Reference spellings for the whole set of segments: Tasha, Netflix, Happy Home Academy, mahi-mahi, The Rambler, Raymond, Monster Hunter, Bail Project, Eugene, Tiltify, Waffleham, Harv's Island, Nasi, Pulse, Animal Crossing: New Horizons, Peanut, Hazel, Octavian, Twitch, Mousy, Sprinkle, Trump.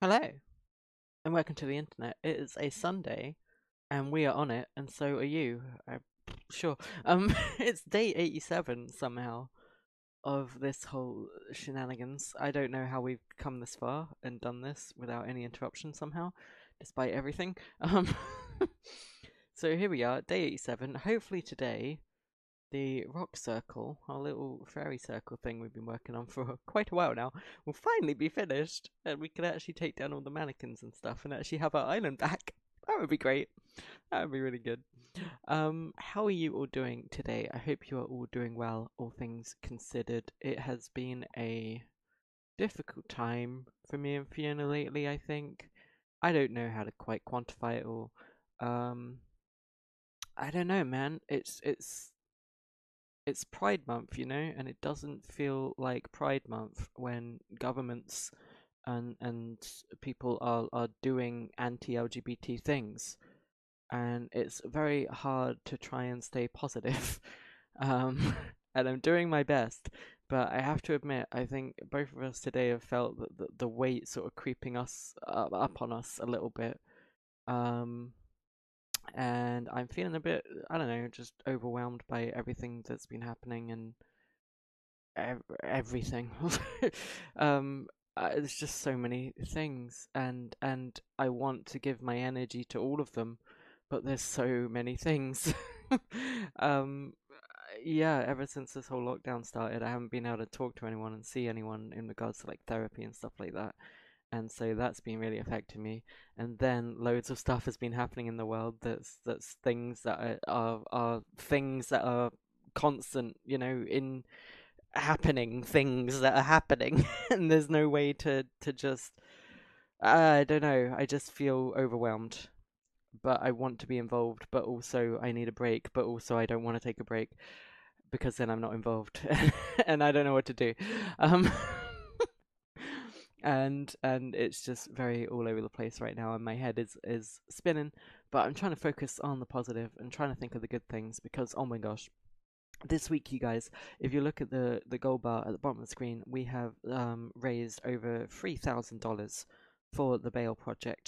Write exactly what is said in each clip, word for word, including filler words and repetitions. Hello, and welcome to the internet. It is a Sunday, and we are on it, and so are you. I, Sure. Um, it's day eighty-seven somehow of this whole shenanigans. I don't know how we've come this far and done this without any interruption somehow, despite everything. Um, so here we are, day eighty-seven. Hopefully today, the rock circle, our little fairy circle thing we've been working on for quite a while now, will finally be finished, and we can actually take down all the mannequins and stuff and actually have our island back. That would be great. That would be really good. Um, how are you all doing today? I hope you are all doing well, all things considered. It has been a difficult time for me and Fiona lately, I think. I don't know how to quite quantify it all. Um, I don't know, man. It's it's it's Pride Month, you know, and it doesn't feel like Pride Month when governments and and people are, are doing anti-L G B T things, and it's very hard to try and stay positive, um, and I'm doing my best, but I have to admit, I think both of us today have felt that the, the weight sort of creeping us up, up on us a little bit, um, and I'm feeling a bit, I don't know, just overwhelmed by everything that's been happening and ev everything. um, Uh, there's just so many things, and and I want to give my energy to all of them, but there's so many things. um, yeah, ever since this whole lockdown started, I haven't been able to talk to anyone and see anyone in regards to like therapy and stuff like that, and so that's been really affecting me. And then loads of stuff has been happening in the world that's that's things that are are, are things that are constant, you know, in. happening things that are happening and there's no way to to just uh, I don't know, I just feel overwhelmed, but I want to be involved, but also I need a break, but also I don't want to take a break because then I'm not involved and I don't know what to do, um and and it's just very all over the place right now, and my head is is spinning, but I'm trying to focus on the positive and trying to think of the good things, because oh my gosh, this week, you guys, if you look at the, the gold bar at the bottom of the screen, we have um, raised over three thousand dollars for the Bail Project,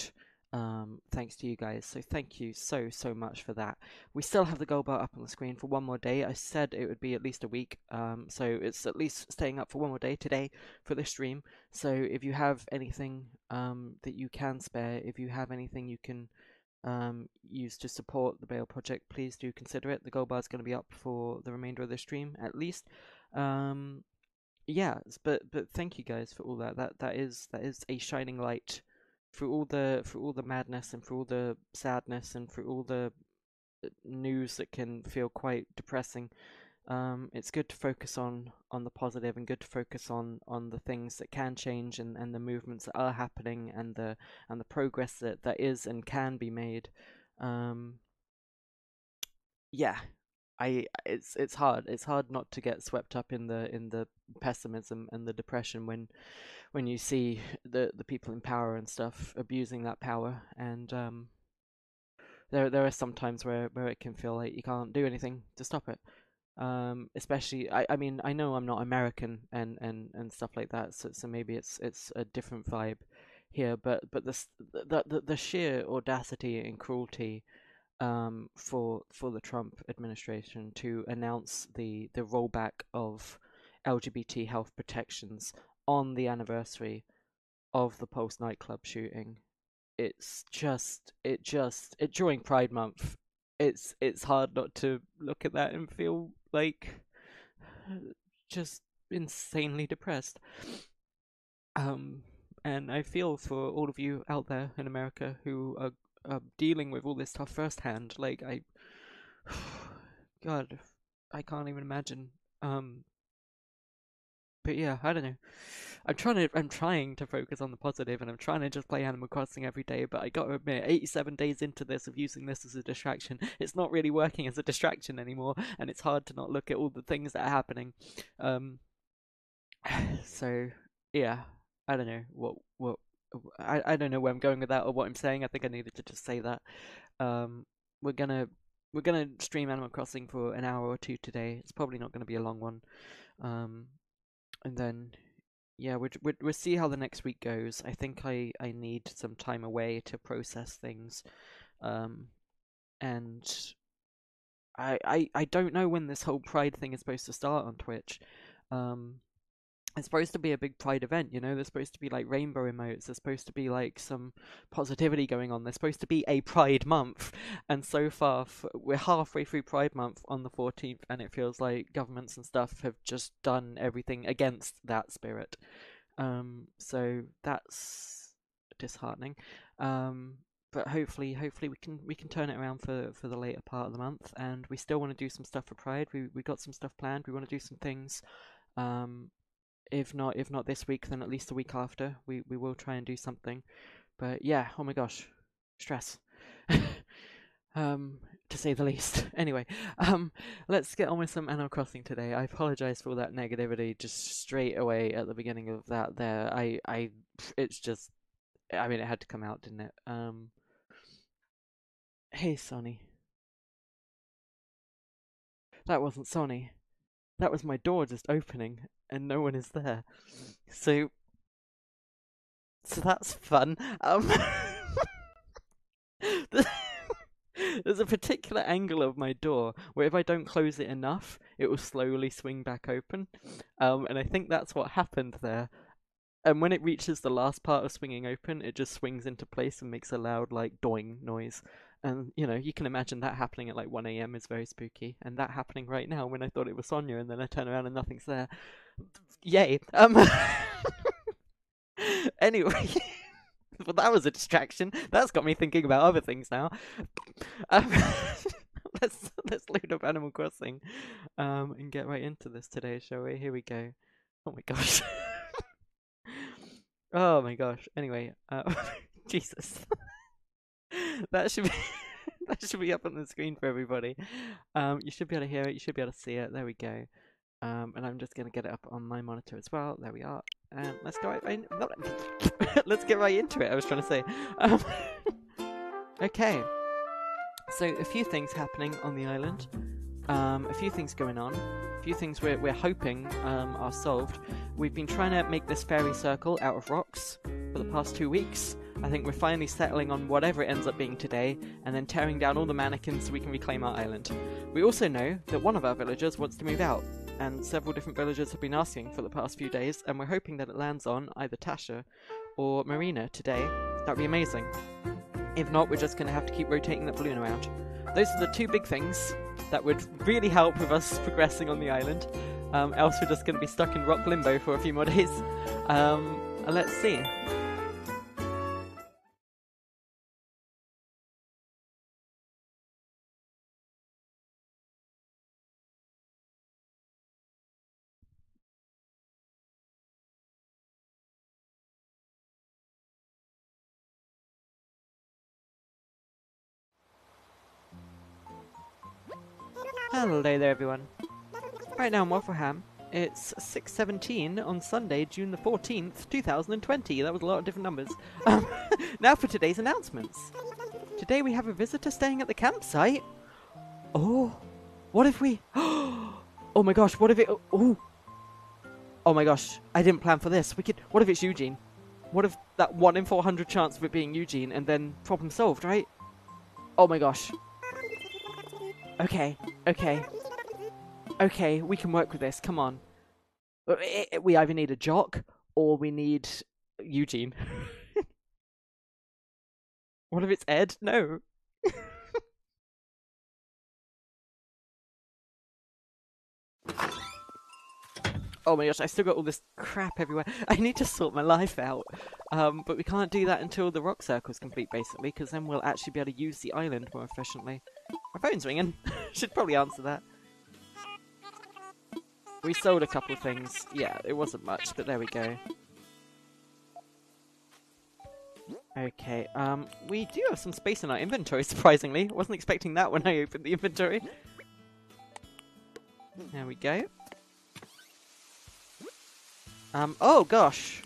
um, thanks to you guys. So thank you so, so much for that. We still have the gold bar up on the screen for one more day. I said it would be at least a week, um, so it's at least staying up for one more day today for this stream. So if you have anything um, that you can spare, if you have anything you can... Um, used to support the Bail Project, please do consider it. The gold bar is going to be up for the remainder of the stream, at least. Um, yeah, but but thank you guys for all that. That that is that is a shining light through all the through all the madness and through all the sadness and through all the news that can feel quite depressing. Um, it's good to focus on on the positive and good to focus on on the things that can change and, and the movements that are happening and the and the progress that that is and can be made. Um, yeah, I it's it's hard. It's hard not to get swept up in the in the pessimism and the depression when when you see the the people in power and stuff abusing that power, and um, there there are some times where where it can feel like you can't do anything to stop it. Um, especially, I, I mean, I know I'm not American and, and, and stuff like that, so so maybe it's it's a different vibe here. But but the the the sheer audacity and cruelty um, for for the Trump administration to announce the the rollback of L G B T health protections on the anniversary of the Pulse nightclub shooting, it's just it just it during Pride Month. It's it's hard not to look at that and feel like just insanely depressed. Um, and I feel for all of you out there in America who are, are dealing with all this stuff firsthand. Like I, God, I can't even imagine. Um, but yeah, I don't know. I'm trying to I'm trying to focus on the positive, and I'm trying to just play Animal Crossing every day, but I gotta admit, eighty-seven days into this of using this as a distraction, it's not really working as a distraction anymore, and it's hard to not look at all the things that are happening. Um so yeah, I don't know what what I, I don't know where I'm going with that or what I'm saying. I think I needed to just say that. Um we're gonna we're gonna stream Animal Crossing for an hour or two today. It's probably not gonna be a long one. Um and then yeah, we'd, we'd, we'll see how the next week goes. I think I, I need some time away to process things. Um, and I, I, I don't know when this whole Pride thing is supposed to start on Twitch. Um, it's supposed to be a big Pride event, you know? There's supposed to be, like, rainbow emotes. There's supposed to be, like, some positivity going on. There's supposed to be a Pride month. And so far, f we're halfway through Pride month on the fourteenth, and it feels like governments and stuff have just done everything against that spirit. Um, so that's disheartening. Um... But hopefully, hopefully we can we can turn it around for for the later part of the month, and we still want to do some stuff for Pride. We we got some stuff planned. We want to do some things. Um, if not if not this week, then at least the week after. We we will try and do something. But yeah, oh my gosh, stress, um, to say the least. Anyway, um, let's get on with some Animal Crossing today. I apologize for all that negativity just straight away at the beginning of that. There, I I it's just. I mean, it had to come out, didn't it? Um, hey, Sonny. That wasn't Sonny. That was my door just opening, and no one is there. So, so that's fun. Um, there's a particular angle of my door where if I don't close it enough, it will slowly swing back open. Um, and I think that's what happened there. And when it reaches the last part of swinging open, it just swings into place and makes a loud, like, doing noise. And, you know, you can imagine that happening at, like, one A M is very spooky. And that happening right now when I thought it was Sonia, and then I turn around and nothing's there. Yay! Um, anyway, well, that was a distraction. That's got me thinking about other things now. Um, let's, let's load up Animal Crossing um, and get right into this today, shall we? Here we go. Oh my gosh. Oh my gosh. Anyway, uh, Jesus. that should be that should be up on the screen for everybody. Um, you should be able to hear it. You should be able to see it. There we go. Um, and I'm just gonna get it up on my monitor as well. There we are. And let's go. Right, right, let's get right into it. I was trying to say. Um, okay. So a few things happening on the island. Um, a few things going on, a few things we're, we're hoping um, are solved. We've been trying to make this fairy circle out of rocks for the past two weeks. I think we're finally settling on whatever it ends up being today, and then tearing down all the mannequins so we can reclaim our island. We also know that one of our villagers wants to move out, and several different villagers have been asking for the past few days, and we're hoping that it lands on either Tasha or Marina today. That'd be amazing. If not, we're just going to have to keep rotating that balloon around. Those are the two big things that would really help with us progressing on the island. Um, else we're just going to be stuck in rock limbo for a few more days. Um, let's see. Hello there everyone. Right now in Waffleham, it's six seventeen on Sunday, June the fourteenth, two thousand twenty. That was a lot of different numbers. Um, now for today's announcements. Today we have a visitor staying at the campsite. Oh, what if we... Oh my gosh, what if it... Oh, oh my gosh, I didn't plan for this. We could... What if it's Eugene? What if that one in four hundred chance of it being Eugene, and then problem solved, right? Oh my gosh. Okay, okay, okay, we can work with this, come on. We either need a jock, or we need Eugene. What if it's Ed? No. Oh my gosh, I still got all this crap everywhere. I need to sort my life out. Um, but we can't do that until the rock circle is complete, basically, because then we'll actually be able to use the island more efficiently. My phone's ringing. Should probably answer that. We sold a couple of things. Yeah, it wasn't much, but there we go. Okay, um, we do have some space in our inventory, surprisingly. I wasn't expecting that when I opened the inventory. There we go. Um, oh gosh!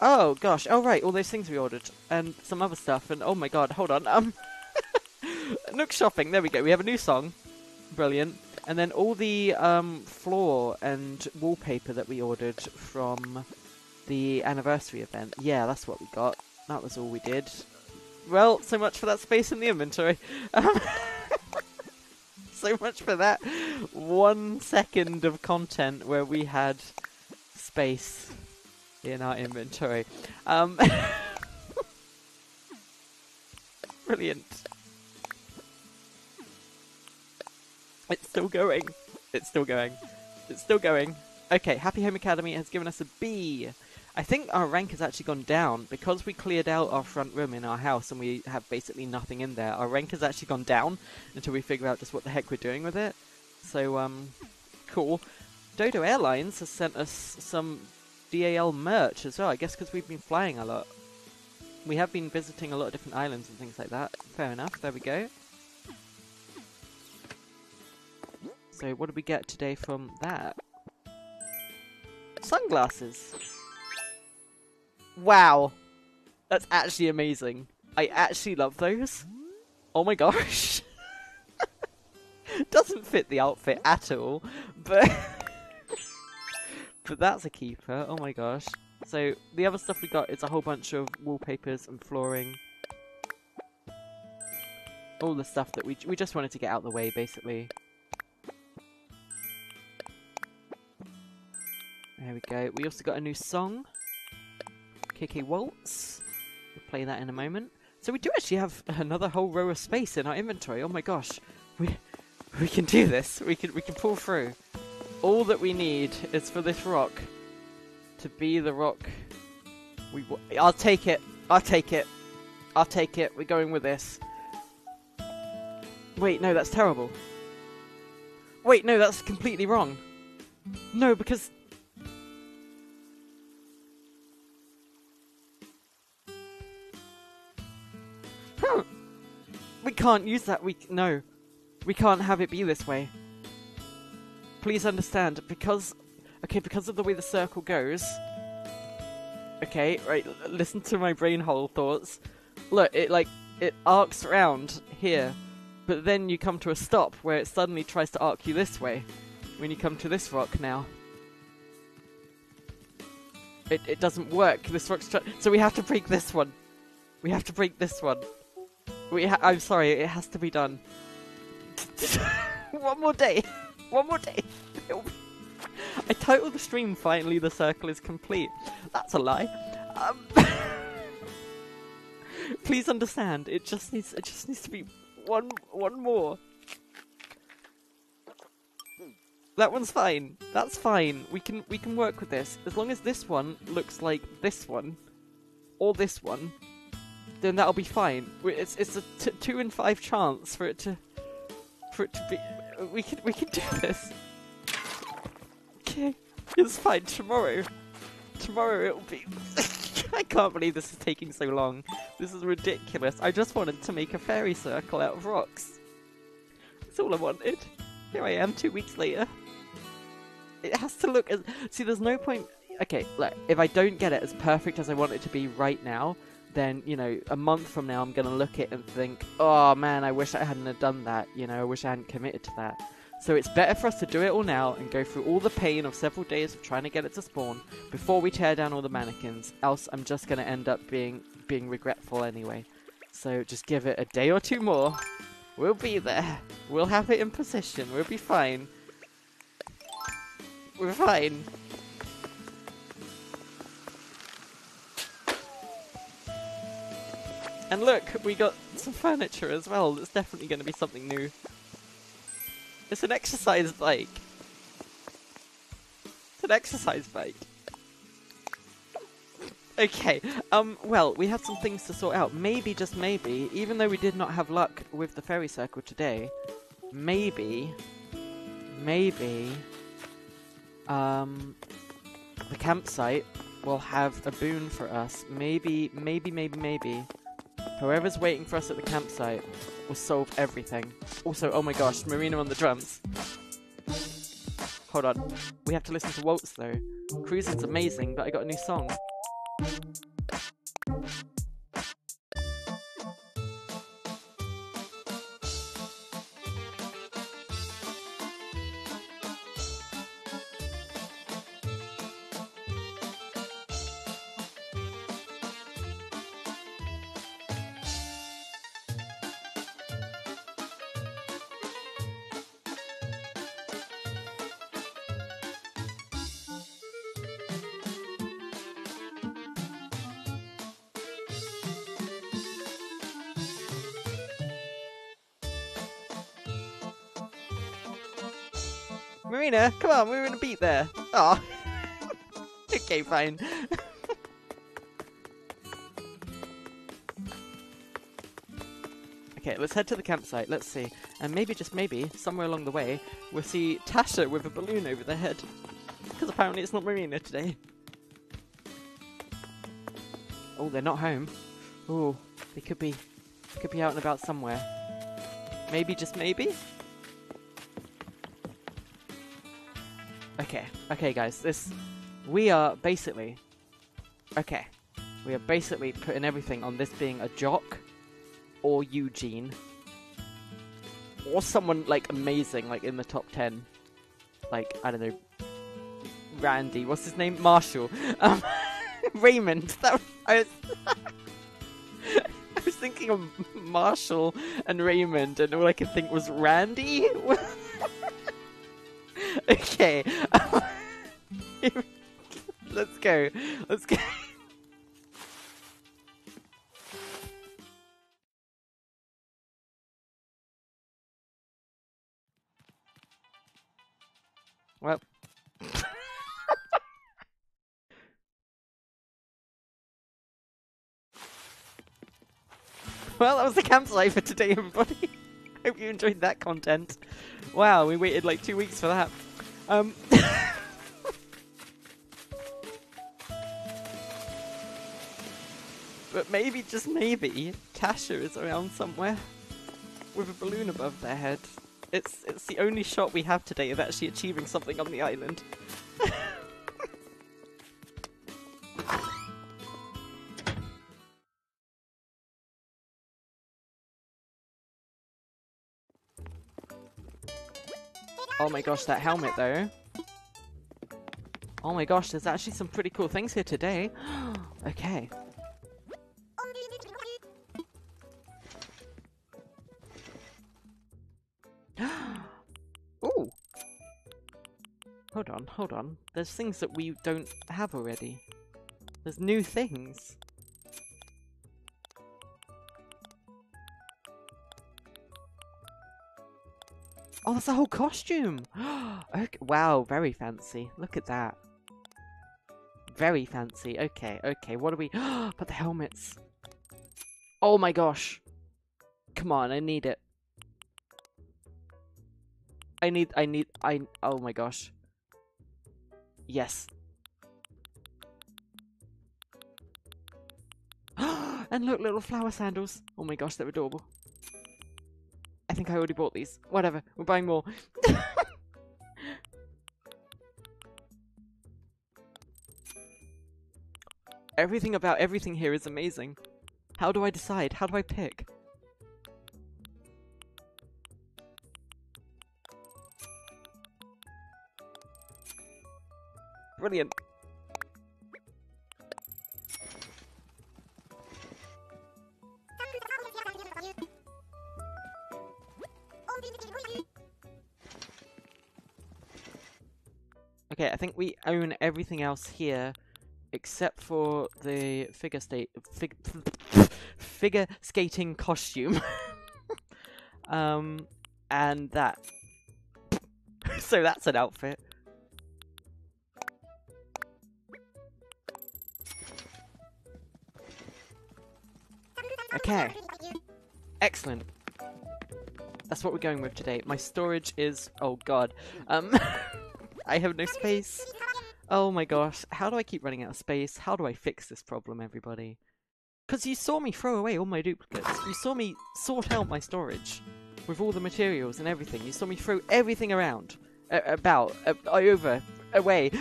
Oh gosh, oh right, all those things we ordered. And some other stuff, and oh my god, hold on, um... Nook shopping, there we go, we have a new song. Brilliant. And then all the um, floor and wallpaper that we ordered from the anniversary event. Yeah, that's what we got. That was all we did. Well, so much for that space in the inventory. Um, so much for that one second of content where we had space in our inventory. Um, brilliant. It's still going. It's still going. It's still going. Okay, Happy Home Academy has given us a B. I think our rank has actually gone down because we cleared out our front room in our house and we have basically nothing in there. Our rank has actually gone down until we figure out just what the heck we're doing with it. So, um, cool. Dodo Airlines has sent us some D A L merch as well, I guess because we've been flying a lot. We have been visiting a lot of different islands and things like that. Fair enough, there we go. So what did we get today from that? Sunglasses! Wow, that's actually amazing. I actually love those. Oh my gosh. Doesn't fit the outfit at all, but but that's a keeper. Oh my gosh. So the other stuff we got is a whole bunch of wallpapers and flooring. All the stuff that we we just wanted to get out of the way, basically. There we go. We also got a new song. K K. Waltz. We'll play that in a moment. So we do actually have another whole row of space in our inventory. Oh my gosh, we we can do this. We can we can pull through. All that we need is for this rock to be the rock. We w I'll take it. I'll take it. I'll take it. We're going with this. Wait, no, that's terrible. Wait, no, that's completely wrong. No, because. We can't use that. We no, we can't have it be this way. Please understand, because okay, because of the way the circle goes. Okay, right. Listen to my brain hole thoughts. Look, it like it arcs around here, but then you come to a stop where it suddenly tries to arc you this way. When you come to this rock now, it it doesn't work. This rock's tr so we have to break this one. We have to break this one. We ha I'm sorry, it has to be done. One more day. One more day. I titled the stream, Finally the Circle is Complete. That's a lie. Um, please understand, it just needs it just needs to be one one more. That one's fine. That's fine. We can we can work with this. As long as this one looks like this one or this one. Then that'll be fine. It's it's a t two in five chance for it to for it to be. We can we can do this. Okay, it's fine. Tomorrow, tomorrow it'll be. I can't believe this is taking so long. This is ridiculous. I just wanted to make a fairy circle out of rocks. That's all I wanted. Here I am, two weeks later. It has to look as see. There's no point. Okay, look. If I don't get it as perfect as I want it to be right now. Then, you know, a month from now I'm going to look at it and think, oh man, I wish I hadn't have done that, you know, I wish I hadn't committed to that. So it's better for us to do it all now and go through all the pain of several days of trying to get it to spawn before we tear down all the mannequins, else I'm just going to end up being being regretful anyway. So just give it a day or two more, we'll be there, we'll have it in position, we'll be fine. We're fine. And look, we got some furniture as well. That's definitely going to be something new. It's an exercise bike. It's an exercise bike. Okay, um, well, we have some things to sort out. Maybe, just maybe, even though we did not have luck with the fairy circle today, maybe, maybe, um, the campsite will have a boon for us. Maybe, maybe, maybe, maybe. Whoever's waiting for us at the campsite will solve everything. Also, oh my gosh, Marina on the drums. Hold on. We have to listen to Waltz, though. Cruising's amazing, but I got a new song. Marina, come on, we were in a beat there. Aw. Okay, fine. Okay, let's head to the campsite, let's see. And maybe, just maybe, somewhere along the way, we'll see Tasha with a balloon over their head. Because apparently it's not Marina today. Oh, they're not home. Oh, they could be, could be out and about somewhere. Maybe, just maybe? Okay, okay guys, this... We are basically... Okay, we are basically putting everything on this being a jock. Or Eugene, or someone like amazing, like in the top ten, like I don't know, Randy. What's his name? Marshall, um, Raymond. That was, I, was I was thinking of Marshall and Raymond, and all I could think was Randy. Okay, let's go. Let's go. Well. Well, that was the campsite for today, everybody. Hope you enjoyed that content. Wow, we waited like two weeks for that. Um. But maybe, just maybe, Tasha is around somewhere with a balloon above their head. It's, it's the only shot we have today of actually achieving something on the island. Oh my gosh, that helmet though. Oh my gosh, there's actually some pretty cool things here today. Okay. Hold on, hold on. There's things that we don't have already. There's new things. Oh, that's a whole costume! Okay, wow, very fancy. Look at that. Very fancy. Okay, okay, what are we... But the helmets. Oh my gosh. Come on, I need it. I need, I need, I... Oh my gosh. Yes. And look, little flower sandals. Oh my gosh, they're adorable. I think I already bought these. Whatever, we're buying more. Everything about everything here is amazing. How do I decide? How do I pick? Brilliant. Okay, I think we own everything else here except for the figure state fig, figure skating costume. um and that. So that's an outfit. Okay, excellent. That's what we're going with today. My storage is... oh god. Um, I have no space. Oh my gosh, how do I keep running out of space? How do I fix this problem, everybody? Because you saw me throw away all my duplicates. You saw me sort out my storage with all the materials and everything. You saw me throw everything around, uh, about, uh, over, away.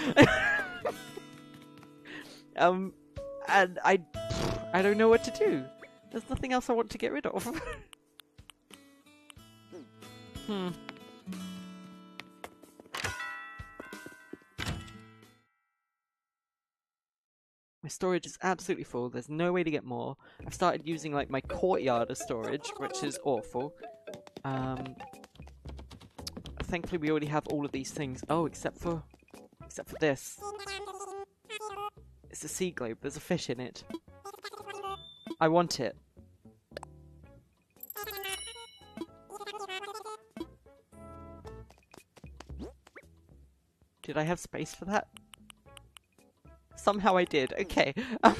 um, and I, I don't know what to do. There's nothing else I want to get rid of. Hmm. My storage is absolutely full. There's no way to get more. I've started using like my courtyard as storage, which is awful. Um. Thankfully, we already have all of these things. Oh, except for, except for this. It's a sea globe. There's a fish in it. I want it. Did I have space for that? Somehow I did. Okay. Um,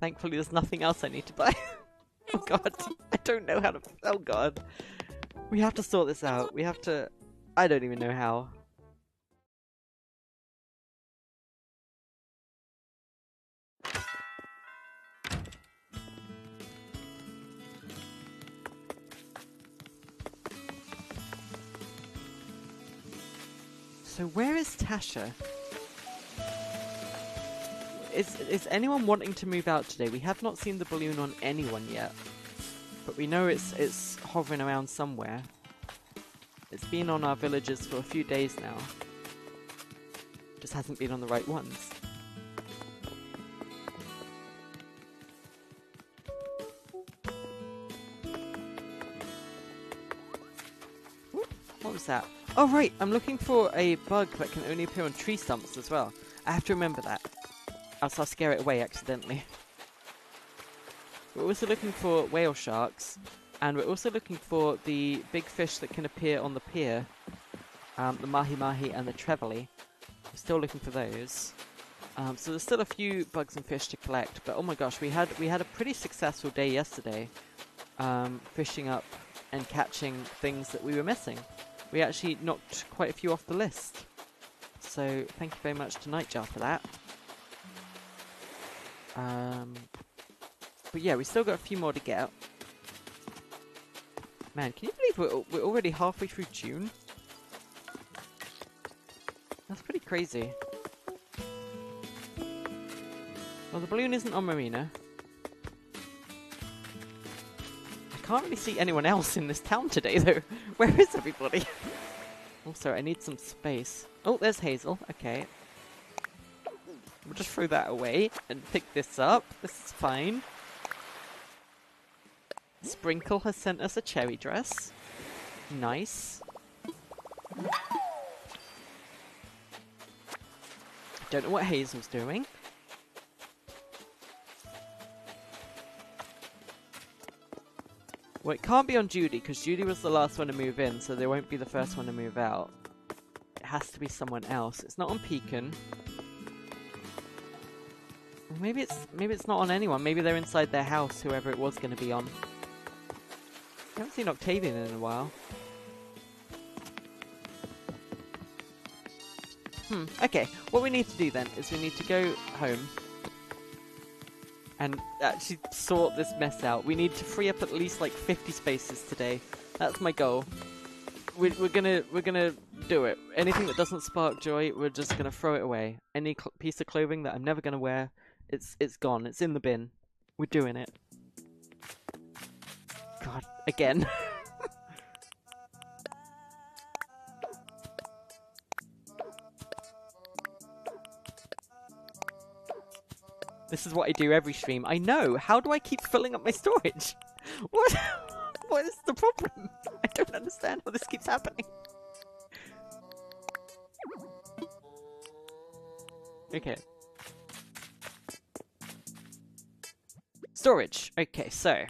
thankfully, there's nothing else I need to buy. Oh god. I don't know how to... Oh god. We have to sort this out. We have to... I don't even know how. So where is Tasha? Is, is anyone wanting to move out today? We have not seen the balloon on anyone yet. But we know it's, it's hovering around somewhere. It's been on our villagers for a few days now. Just hasn't been on the right ones. Ooh, what was that? Oh right, I'm looking for a bug that can only appear on tree stumps as well. I have to remember that. Else I'll scare it away accidentally. We're also looking for whale sharks. And we're also looking for the big fish that can appear on the pier. Um, the mahi-mahi and the trevally. I'm still looking for those. Um, so there's still a few bugs and fish to collect. But oh my gosh, we had, we had a pretty successful day yesterday. Um, fishing up and catching things that we were missing. We actually knocked quite a few off the list. So thank you very much to Nightjar for that. Um, but yeah, we still got a few more to get out. Man, can you believe we're, we're already halfway through June? That's pretty crazy. Well, the balloon isn't on Marina. I can't really see anyone else in this town today, though. Where is everybody? Also, I need some space. Oh, there's Hazel. Okay. We'll just throw that away and pick this up. This is fine. Sprinkle has sent us a cherry dress. Nice. Don't know what Hazel's doing. Well, it can't be on Judy, because Judy was the last one to move in, so they won't be the first one to move out. It has to be someone else. It's not on Pekoe. Maybe it's maybe it's not on anyone. Maybe they're inside their house, whoever it was going to be on. I haven't seen Octavian in a while. Hmm, okay. What we need to do then is we need to go home. And actually sort this mess out. We need to free up at least like fifty spaces today. That's my goal. We're, we're gonna we're gonna do it. Anything that doesn't spark joy, we're just gonna throw it away. Any piece of clothing that I'm never gonna wear, it's it's gone. It's in the bin. We're doing it. God, again. This is what I do every stream. I know. How do I keep filling up my storage? What? What is the problem? I don't understand how this keeps happening. Okay. Storage. Okay, so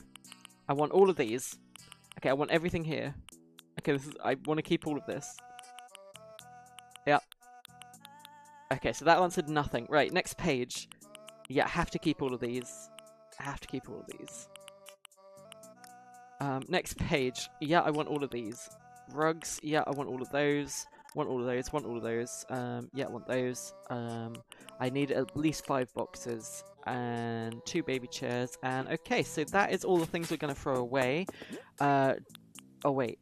I want all of these. Okay, I want everything here. Okay, this is, I want to keep all of this. Yep. Okay, so that answered nothing. Right, next page. Yeah, I have to keep all of these. I have to keep all of these. Um, next page. Yeah, I want all of these. Rugs. Yeah, I want all of those. Want all of those. Want all of those. Um, yeah, I want those. Um, I need at least five boxes and two baby chairs. And okay, so that is all the things we're going to throw away. Uh, oh, wait.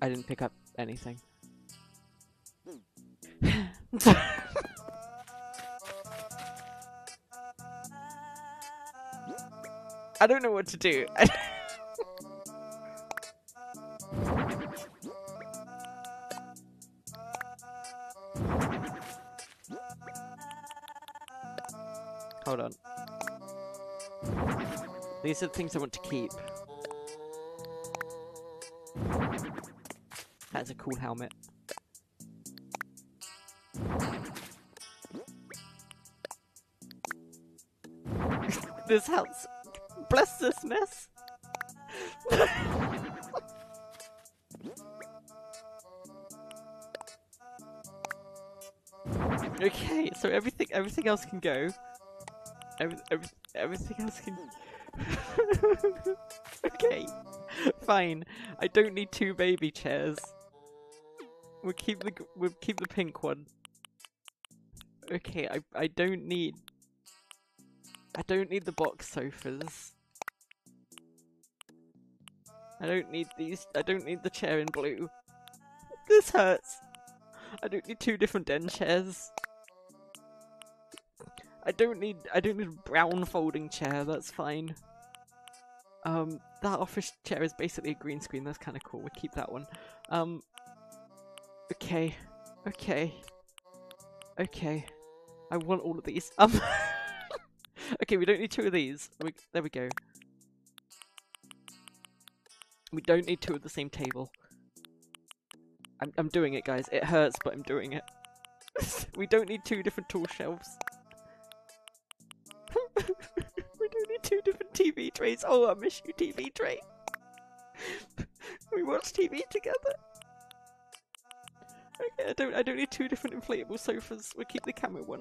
I didn't pick up anything. I don't know what to do. Hold on. These are the things I want to keep. That's a cool helmet. This house... Bless this mess. Okay, so everything everything else can go. Every, every, everything else can... Okay, fine. I don't need two baby chairs. We'll keep the we'll keep the pink one. Okay, I I don't need I don't need the box sofas. I don't need these. I don't need the chair in blue. This hurts. I don't need two different den chairs. I don't need I don't need a brown folding chair. That's fine. Um, that office chair is basically a green screen. That's kind of cool. We'll keep that one. Um. Okay, okay, okay. I want all of these. Um. Okay, we don't need two of these. We, there we go. We don't need two at the same table. I'm I'm doing it, guys. It hurts, but I'm doing it. We don't need two different tall shelves. We don't need two different T V trays. Oh, I miss you, T V tray. We watch T V together. Okay, I don't I don't need two different inflatable sofas. We'll keep the camera one.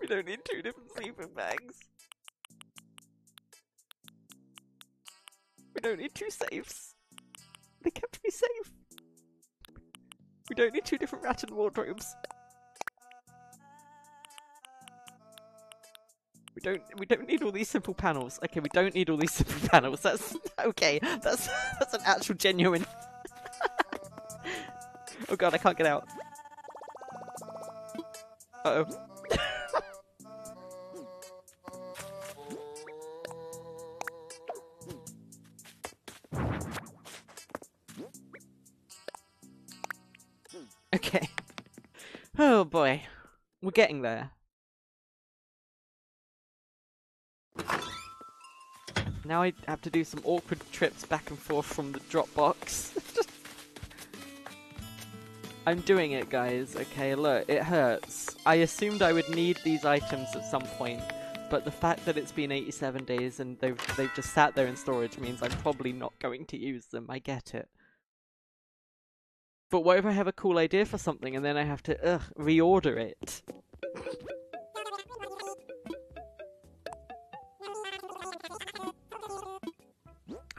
We don't need two different sleeping bags. We don't need two safes. They kept me safe. We don't need two different rattan wardrobes. We don't we don't need all these simple panels. Okay, we don't need all these simple panels. That's okay. That's that's an actual genuine. Oh god, I can't get out. Uh oh. Okay. Oh boy. We're getting there. Now I have to do some awkward trips back and forth from the Dropbox. I'm doing it, guys. Okay, look, it hurts. I assumed I would need these items at some point, but the fact that it's been eighty-seven days and they've, they've just sat there in storage means I'm probably not going to use them. I get it. But what if I have a cool idea for something and then I have to, ugh, reorder it?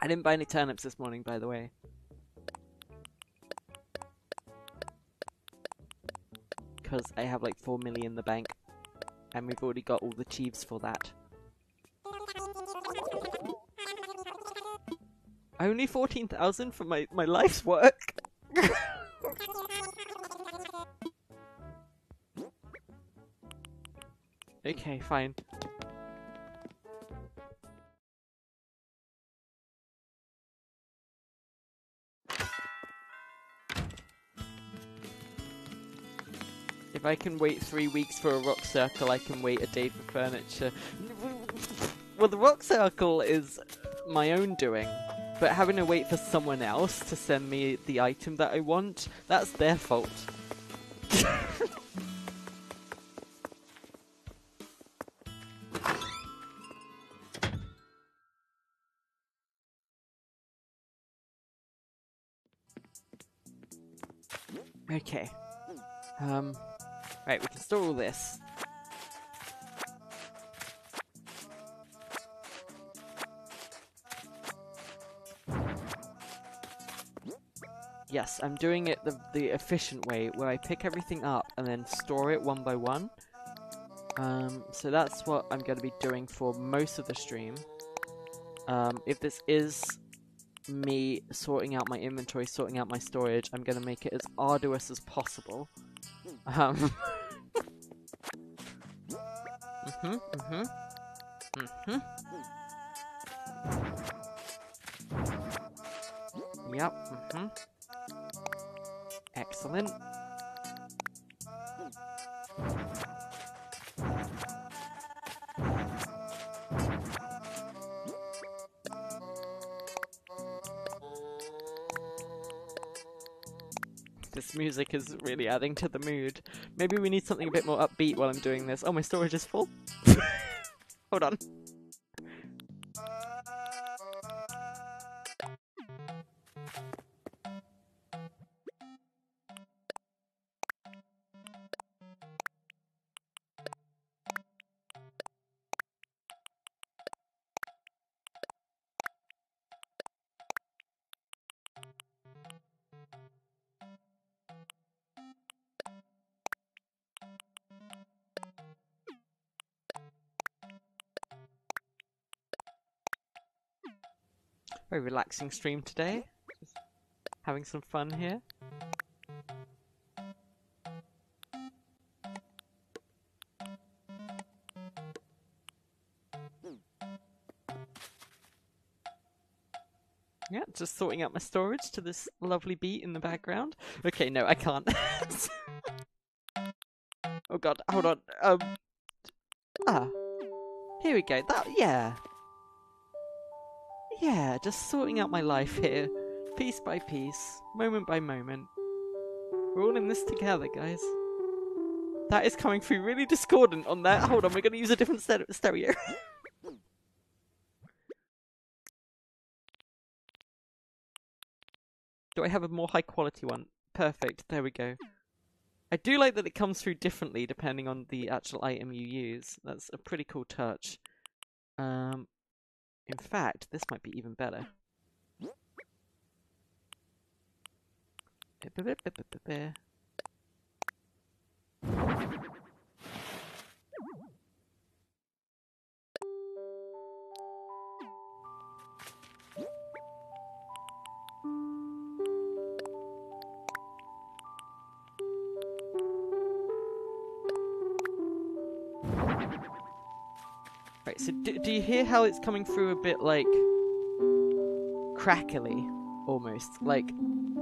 I didn't buy any turnips this morning, by the way. Because I have like four million in the bank. And we've already got all the chiefs for that. Only fourteen thousand for my, my life's work? Okay, fine. If I can wait three weeks for a rock circle, I can wait a day for furniture. Well, the rock circle is my own doing, but having to wait for someone else to send me the item that I want, that's their fault. Okay. Um... Right, we can store all this. Yes, I'm doing it the, the efficient way, where I pick everything up and then store it one by one. Um, so that's what I'm going to be doing for most of the stream. Um, if this is me sorting out my inventory, sorting out my storage, I'm going to make it as arduous as possible. Um. mhm, mhm. Mhm. Yep, mhm. Excellent. This music is really adding to the mood. Maybe we need something a bit more upbeat while I'm doing this. Oh, my storage is full. Hold on. Very relaxing stream today. Just having some fun here. Yeah, just sorting out my storage to this lovely beat in the background. Okay, no, I can't. Oh god, hold on. Um, ah, here we go. That, yeah. Yeah, just sorting out my life here. Piece by piece, moment by moment. We're all in this together, guys. That is coming through really discordant on that. Hold on, we're going to use a different stereo. Do I have a more high quality one? Perfect, there we go. I do like that it comes through differently depending on the actual item you use. That's a pretty cool touch. Um, in fact, this might be even better. Right, so do, do you hear how it's coming through a bit like crackly, almost like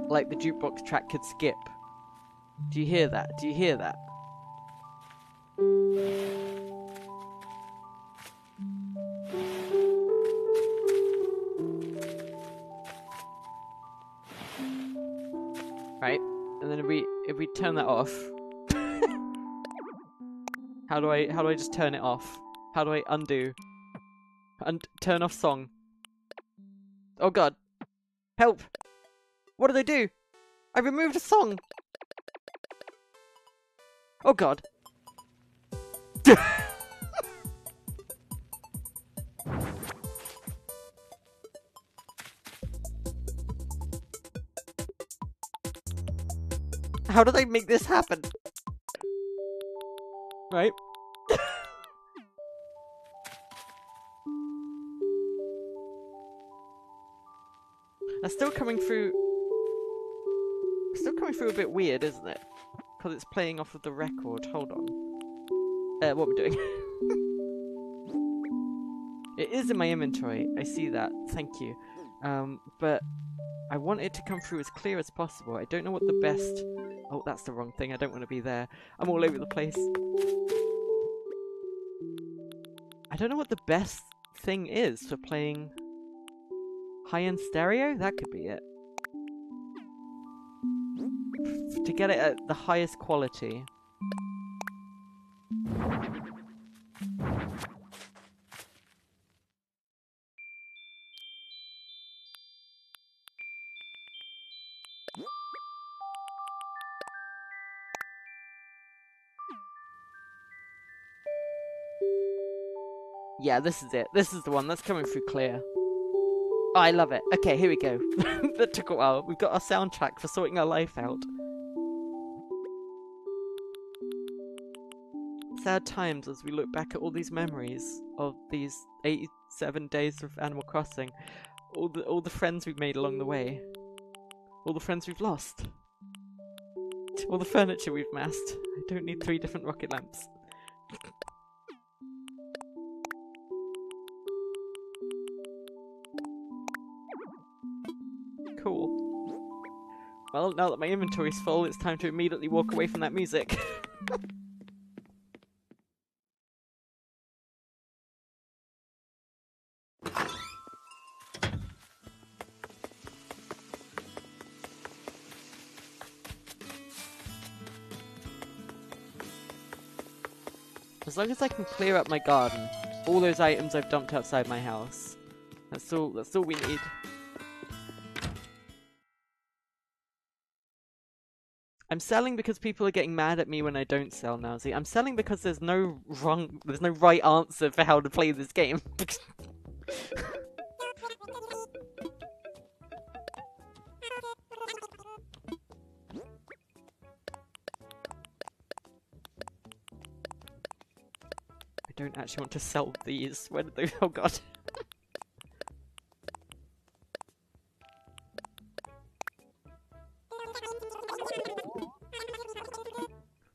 like the jukebox track could skip? Do you hear that? Do you hear that? Right, and then if we if we turn that off, how do I how do I just turn it off? How do I undo? Und- turn off song. Oh god. Help! What did I do? I removed a song! Oh god. How did I make this happen? Right? That's still coming through. Still coming through a bit weird, isn't it? Because it's playing off of the record. Hold on. Uh, what am I doing? It is in my inventory. I see that. Thank you. Um, but I want it to come through as clear as possible. I don't know what the best. Oh, that's the wrong thing. I don't want to be there. I'm all over the place. I don't know what the best thing is for playing. High-end stereo? That could be it. To get it at the highest quality. Yeah, this is it. This is the one that's coming through clear. Oh, I love it. Okay, here we go. That took a while. We've got our soundtrack for sorting our life out. Sad times as we look back at all these memories of these eighty-seven days of Animal Crossing. All the all the friends we've made along the way. All the friends we've lost. All the furniture we've amassed. I don't need three different rocket lamps. Well, now that my inventory's full, it's time to immediately walk away from that music. As long as I can clear up my garden, all those items I've dumped outside my house. That's all, that's all we need. I'm selling because people are getting mad at me when I don't sell now. See, I'm selling because there's no wrong, there's no right answer for how to play this game. I don't actually want to sell these. Where did they? Oh god.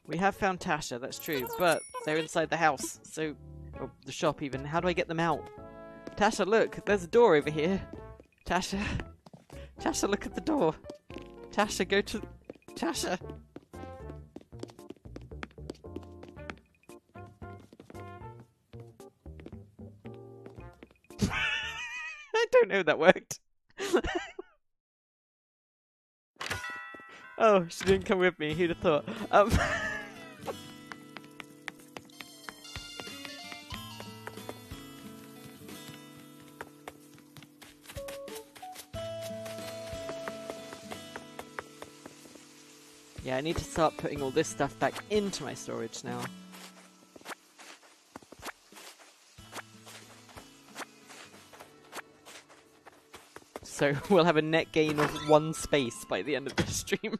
We have found Tasha, that's true, but they're inside the house, so... Or the shop, even. How do I get them out? Tasha, look! There's a door over here! Tasha! Tasha, look at the door! Tasha, go to... Tasha! I don't know if that worked. Oh, she didn't come with me. Who'd have thought? Um... Yeah, I need to start putting all this stuff back into my storage now. So we'll have a net gain of one space by the end of this stream.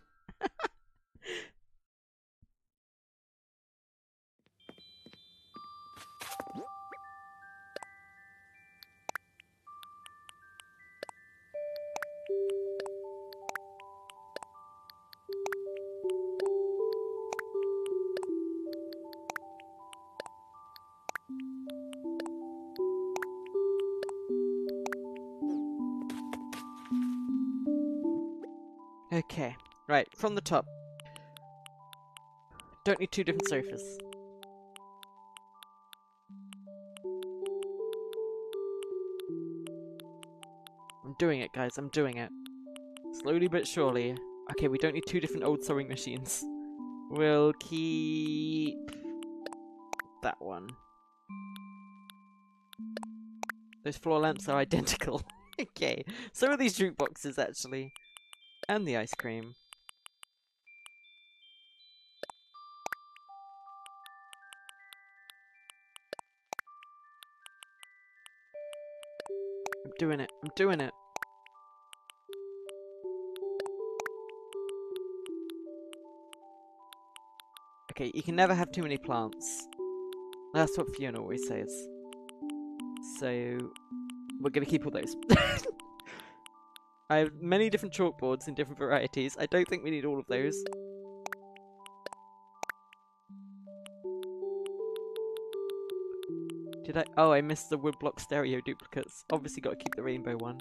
Okay, right, from the top. Don't need two different sofas. I'm doing it, guys, I'm doing it. Slowly but surely. Okay, we don't need two different old sewing machines. We'll keep... that one. Those floor lamps are identical. Okay, so are these jukeboxes, actually. And the ice cream. I'm doing it. I'm doing it. Okay, you can never have too many plants. That's what Fiona always says. So, we're gonna keep all those. I have many different chalkboards in different varieties. I don't think we need all of those. Did I? Oh, I missed the woodblock stereo duplicates. Obviously got to keep the rainbow one.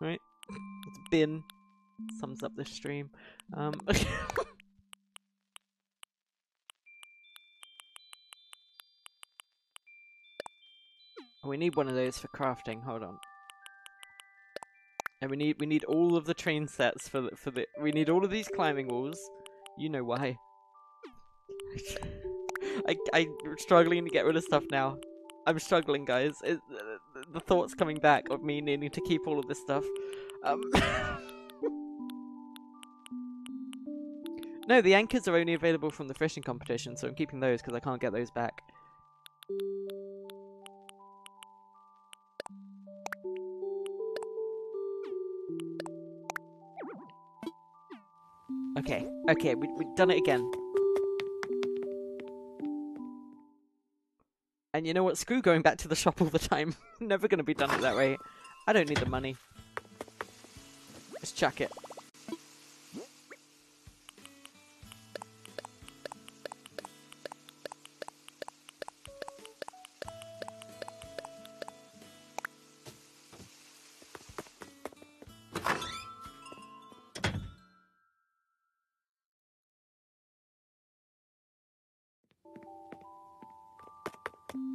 Right. It's bin. Sums up this stream. Um... We need one of those for crafting. Hold on, and we need we need all of the train sets for the, for the. We need all of these climbing walls. You know why? I I'm struggling to get rid of stuff now. I'm struggling, guys. It, the, the thoughts coming back of me needing to keep all of this stuff. Um. No, the anchors are only available from the fishing competition, so I'm keeping those because I can't get those back. Okay, okay, we, we've done it again. And you know what? Screw going back to the shop all the time. Never gonna be done it that way. I don't need the money. Just chuck it.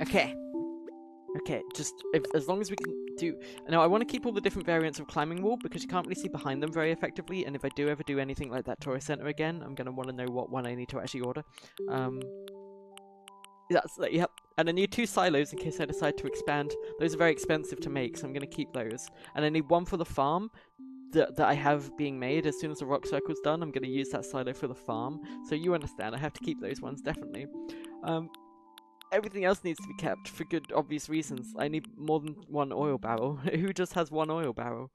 Okay, okay, just if, as long as we can do... Now, I want to keep all the different variants of climbing wall because you can't really see behind them very effectively, and if I do ever do anything like that tourist center again, I'm going to want to know what one I need to actually order. Um, that's that, yep. And I need two silos in case I decide to expand. Those are very expensive to make, so I'm going to keep those. And I need one for the farm that, that I have being made. As soon as the rock circle's done, I'm going to use that silo for the farm. So you understand, I have to keep those ones, definitely. Um... Everything else needs to be kept, for good, obvious reasons. I need more than one oil barrel. Who just has one oil barrel?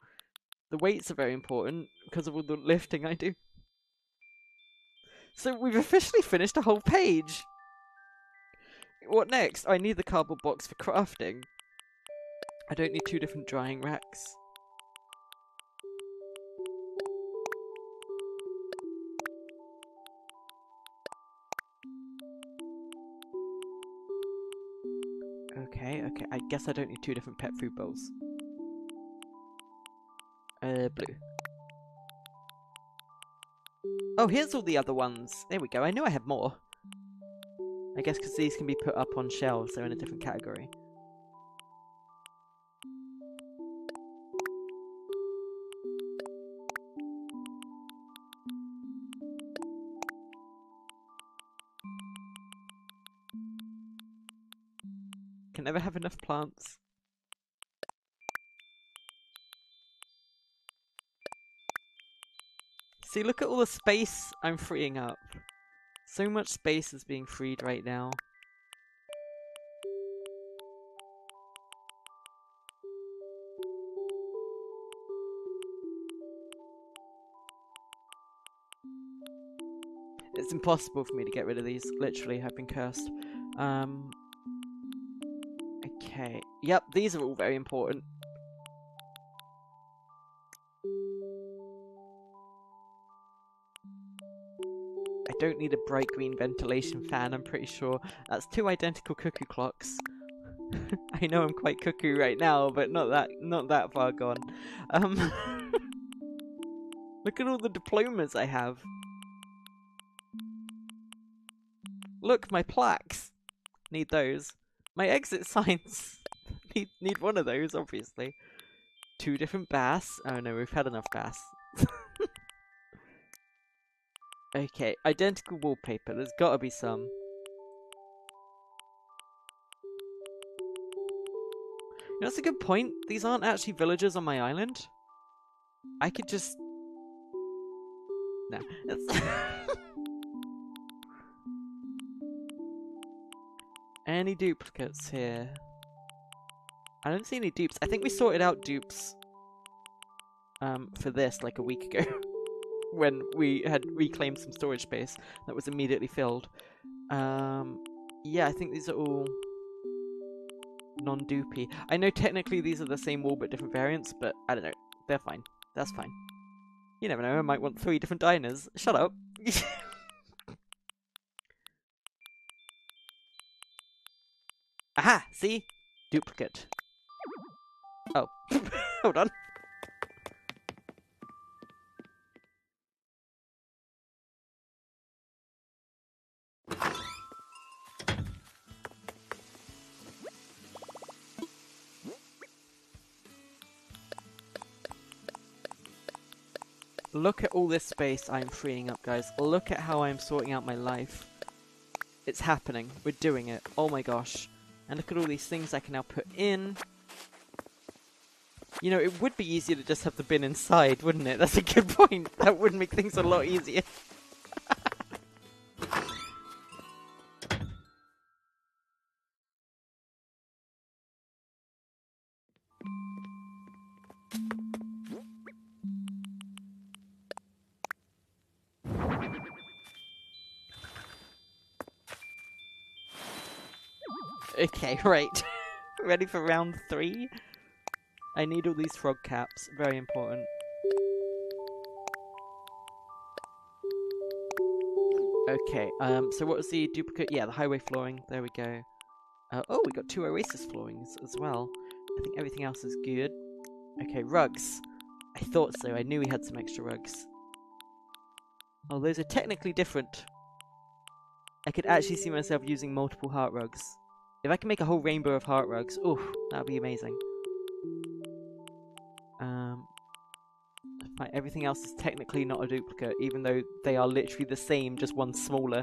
The weights are very important, because of all the lifting I do. So we've officially finished a whole page! What next? Oh, I need the cardboard box for crafting. I don't need two different drying racks. Okay, okay. I guess I don't need two different pet food bowls. Uh, blue. Oh, here's all the other ones. There we go. I knew I had more. I guess because these can be put up on shelves, they're in a different category. Can never have enough plants. See, look at all the space I'm freeing up. So much space is being freed right now. It's impossible for me to get rid of these. Literally, I've been cursed. Um... Okay. Yep, these are all very important. I don't need a bright green ventilation fan, I'm pretty sure. That's two identical cuckoo clocks. I know I'm quite cuckoo right now, but not that not that far gone. Um Look at all the diplomas I have. Look, my plaques. Need those. My exit signs! need, need one of those, obviously. Two different bass. Oh no, we've had enough bass. Okay, identical wallpaper. There's gotta be some. You know, that's a good point. These aren't actually villagers on my island. I could just... No. That's... Any duplicates here? I don't see any dupes. I think we sorted out dupes um, for this like a week ago when we had reclaimed some storage space that was immediately filled. Um, yeah, I think these are all non-dupey. I know technically these are the same wall but different variants, but I don't know. They're fine. That's fine. You never know. I might want three different diners. Shut up. Aha! See? Duplicate. Oh. Hold on. Look at all this space I'm freeing up, guys. Look at how I'm sorting out my life. It's happening. We're doing it. Oh my gosh. And look at all these things I can now put in. You know, it would be easier to just have the bin inside, wouldn't it? That's a good point. That would make things a lot easier. Okay, right. Ready for round three? I need all these frog caps. Very important. Okay, um, so what was the duplicate? Yeah, the highway flooring. There we go. Uh, oh, we got two Oasis floorings as well. I think everything else is good. Okay, rugs. I thought so. I knew we had some extra rugs. Oh, those are technically different. I could actually see myself using multiple heart rugs. If I can make a whole rainbow of heart rugs, oof, that would be amazing. Um, like everything else is technically not a duplicate, even though they are literally the same, just one smaller.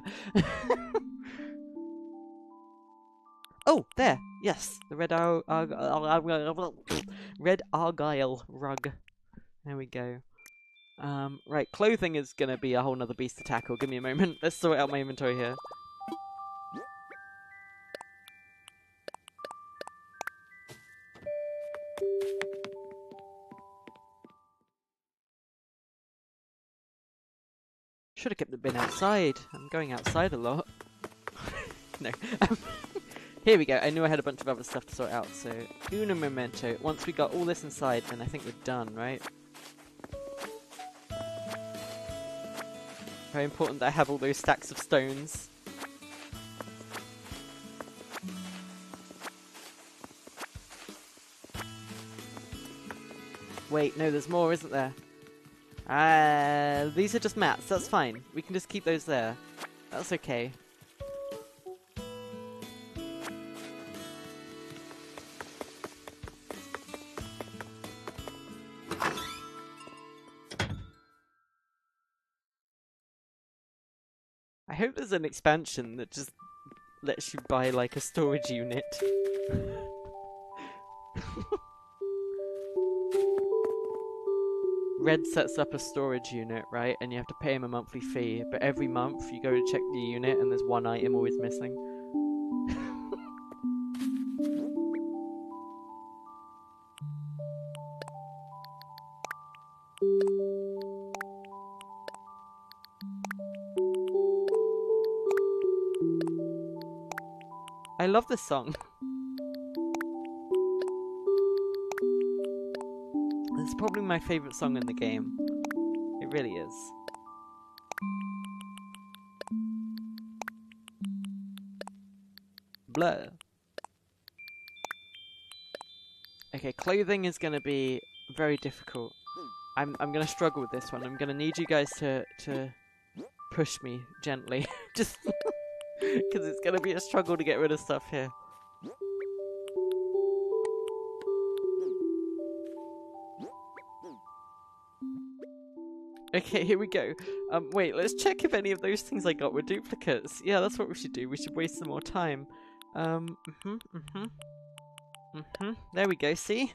Oh, there! Yes, the red ar ar ar red argyle rug. There we go. Um, right, clothing is gonna be a whole nother beast to tackle. Give me a moment. Let's sort out my inventory here. Should have kept the bin outside. I'm going outside a lot. No. Um, here we go. I knew I had a bunch of other stuff to sort out, so uno momento. Once we got all this inside, then I think we're done, right? Very important that I have all those stacks of stones. Wait, no, there's more, isn't there? Ah, uh, these are just mats. That's fine. We can just keep those there. That's okay. I hope there's an expansion that just lets you buy, like, a storage unit. Red sets up a storage unit, right? And you have to pay him a monthly fee. But every month, you go to check the unit and there's one item always missing. I love this song. It's probably my favourite song in the game. It really is. Blur. Okay, clothing is going to be very difficult. I'm I'm going to struggle with this one. I'm going to need you guys to to push me gently, just because it's going to be a struggle to get rid of stuff here. Okay, here we go. Um, wait, let's check if any of those things I got were duplicates. Yeah, that's what we should do. We should waste some more time. Um, mm-hmm, mm-hmm. Mm-hmm. There we go, see?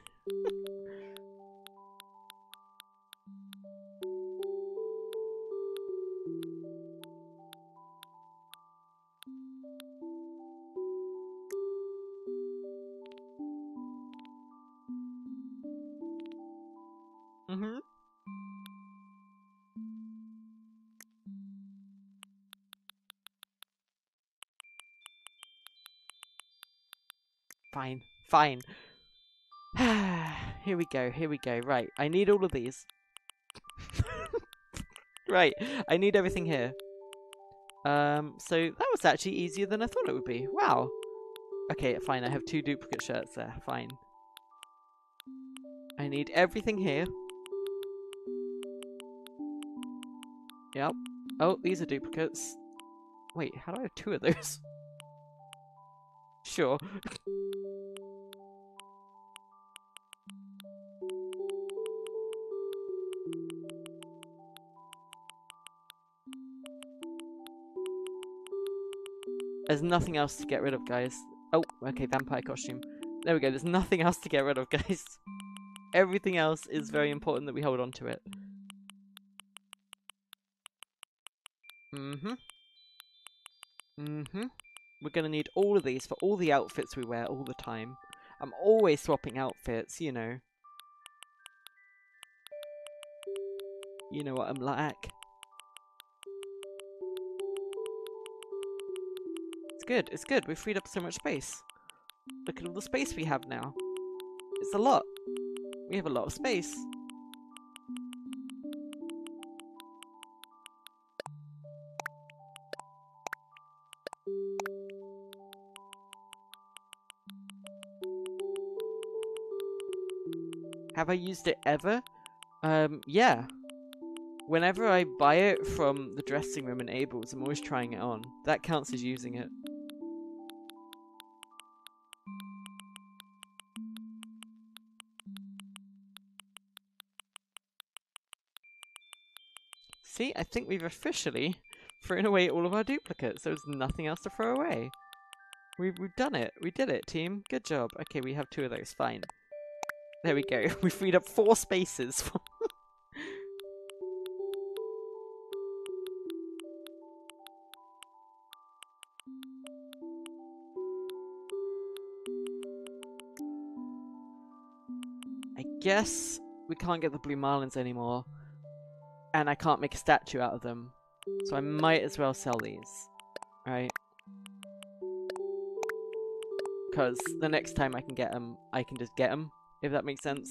Mm-hmm. Fine, fine. Here we go, here we go. Right, I need all of these. Right, I need everything here. Um, so that was actually easier than I thought it would be. Wow. Okay, fine, I have two duplicate shirts there. Fine. I need everything here. Yep. Oh, these are duplicates. Wait, how do I have two of those? Sure. There's nothing else to get rid of, guys. Oh, okay, vampire costume. There we go, there's nothing else to get rid of, guys. Everything else is very important that we hold on to it. Mm-hmm. Mm-hmm. We're going to need all of these for all the outfits we wear all the time. I'm always swapping outfits, you know. You know what I'm like. It's good, it's good. We've freed up so much space. Look at all the space we have now. It's a lot. We have a lot of space. Have I used it ever? Um, yeah. Whenever I buy it from the dressing room in Abel's, I'm always trying it on. That counts as using it. See, I think we've officially thrown away all of our duplicates. There's nothing else to throw away. We've, we've done it. We did it, team. Good job. Okay, we have two of those. Fine. There we go. We freed up four spaces. I guess we can't get the blue marlins anymore. And I can't make a statue out of them. So I might as well sell these. Right? Because the next time I can get them, I can just get them. If that makes sense.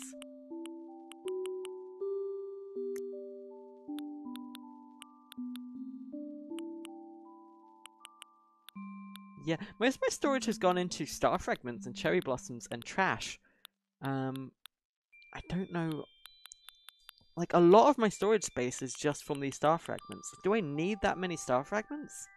Yeah, most of my storage has gone into star fragments and cherry blossoms and trash. Um, I don't know Like, a lot of my storage space is just from these star fragments. Do I need that many star fragments?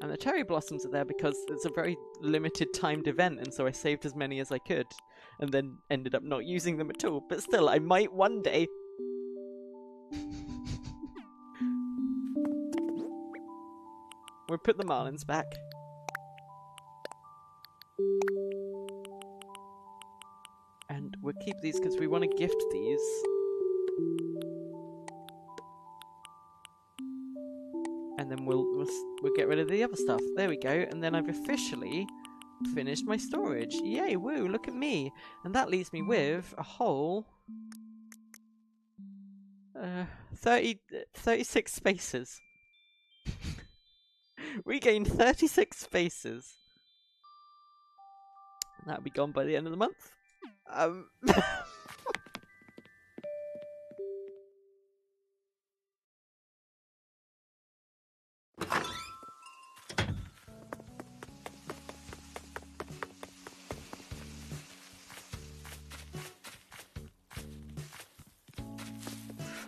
And the cherry blossoms are there because it's a very limited timed event, and so I saved as many as I could, and then ended up not using them at all. But still, I might one day. We'll put the marlins back. And we'll keep these because we want to gift these. And then we'll, we'll we'll get rid of the other stuff. There we go. And then I've officially finished my storage. Yay, woo, look at me. And that leaves me with a whole uh, thirty, thirty-six spaces. We gained thirty-six spaces. That'll be gone by the end of the month. Um...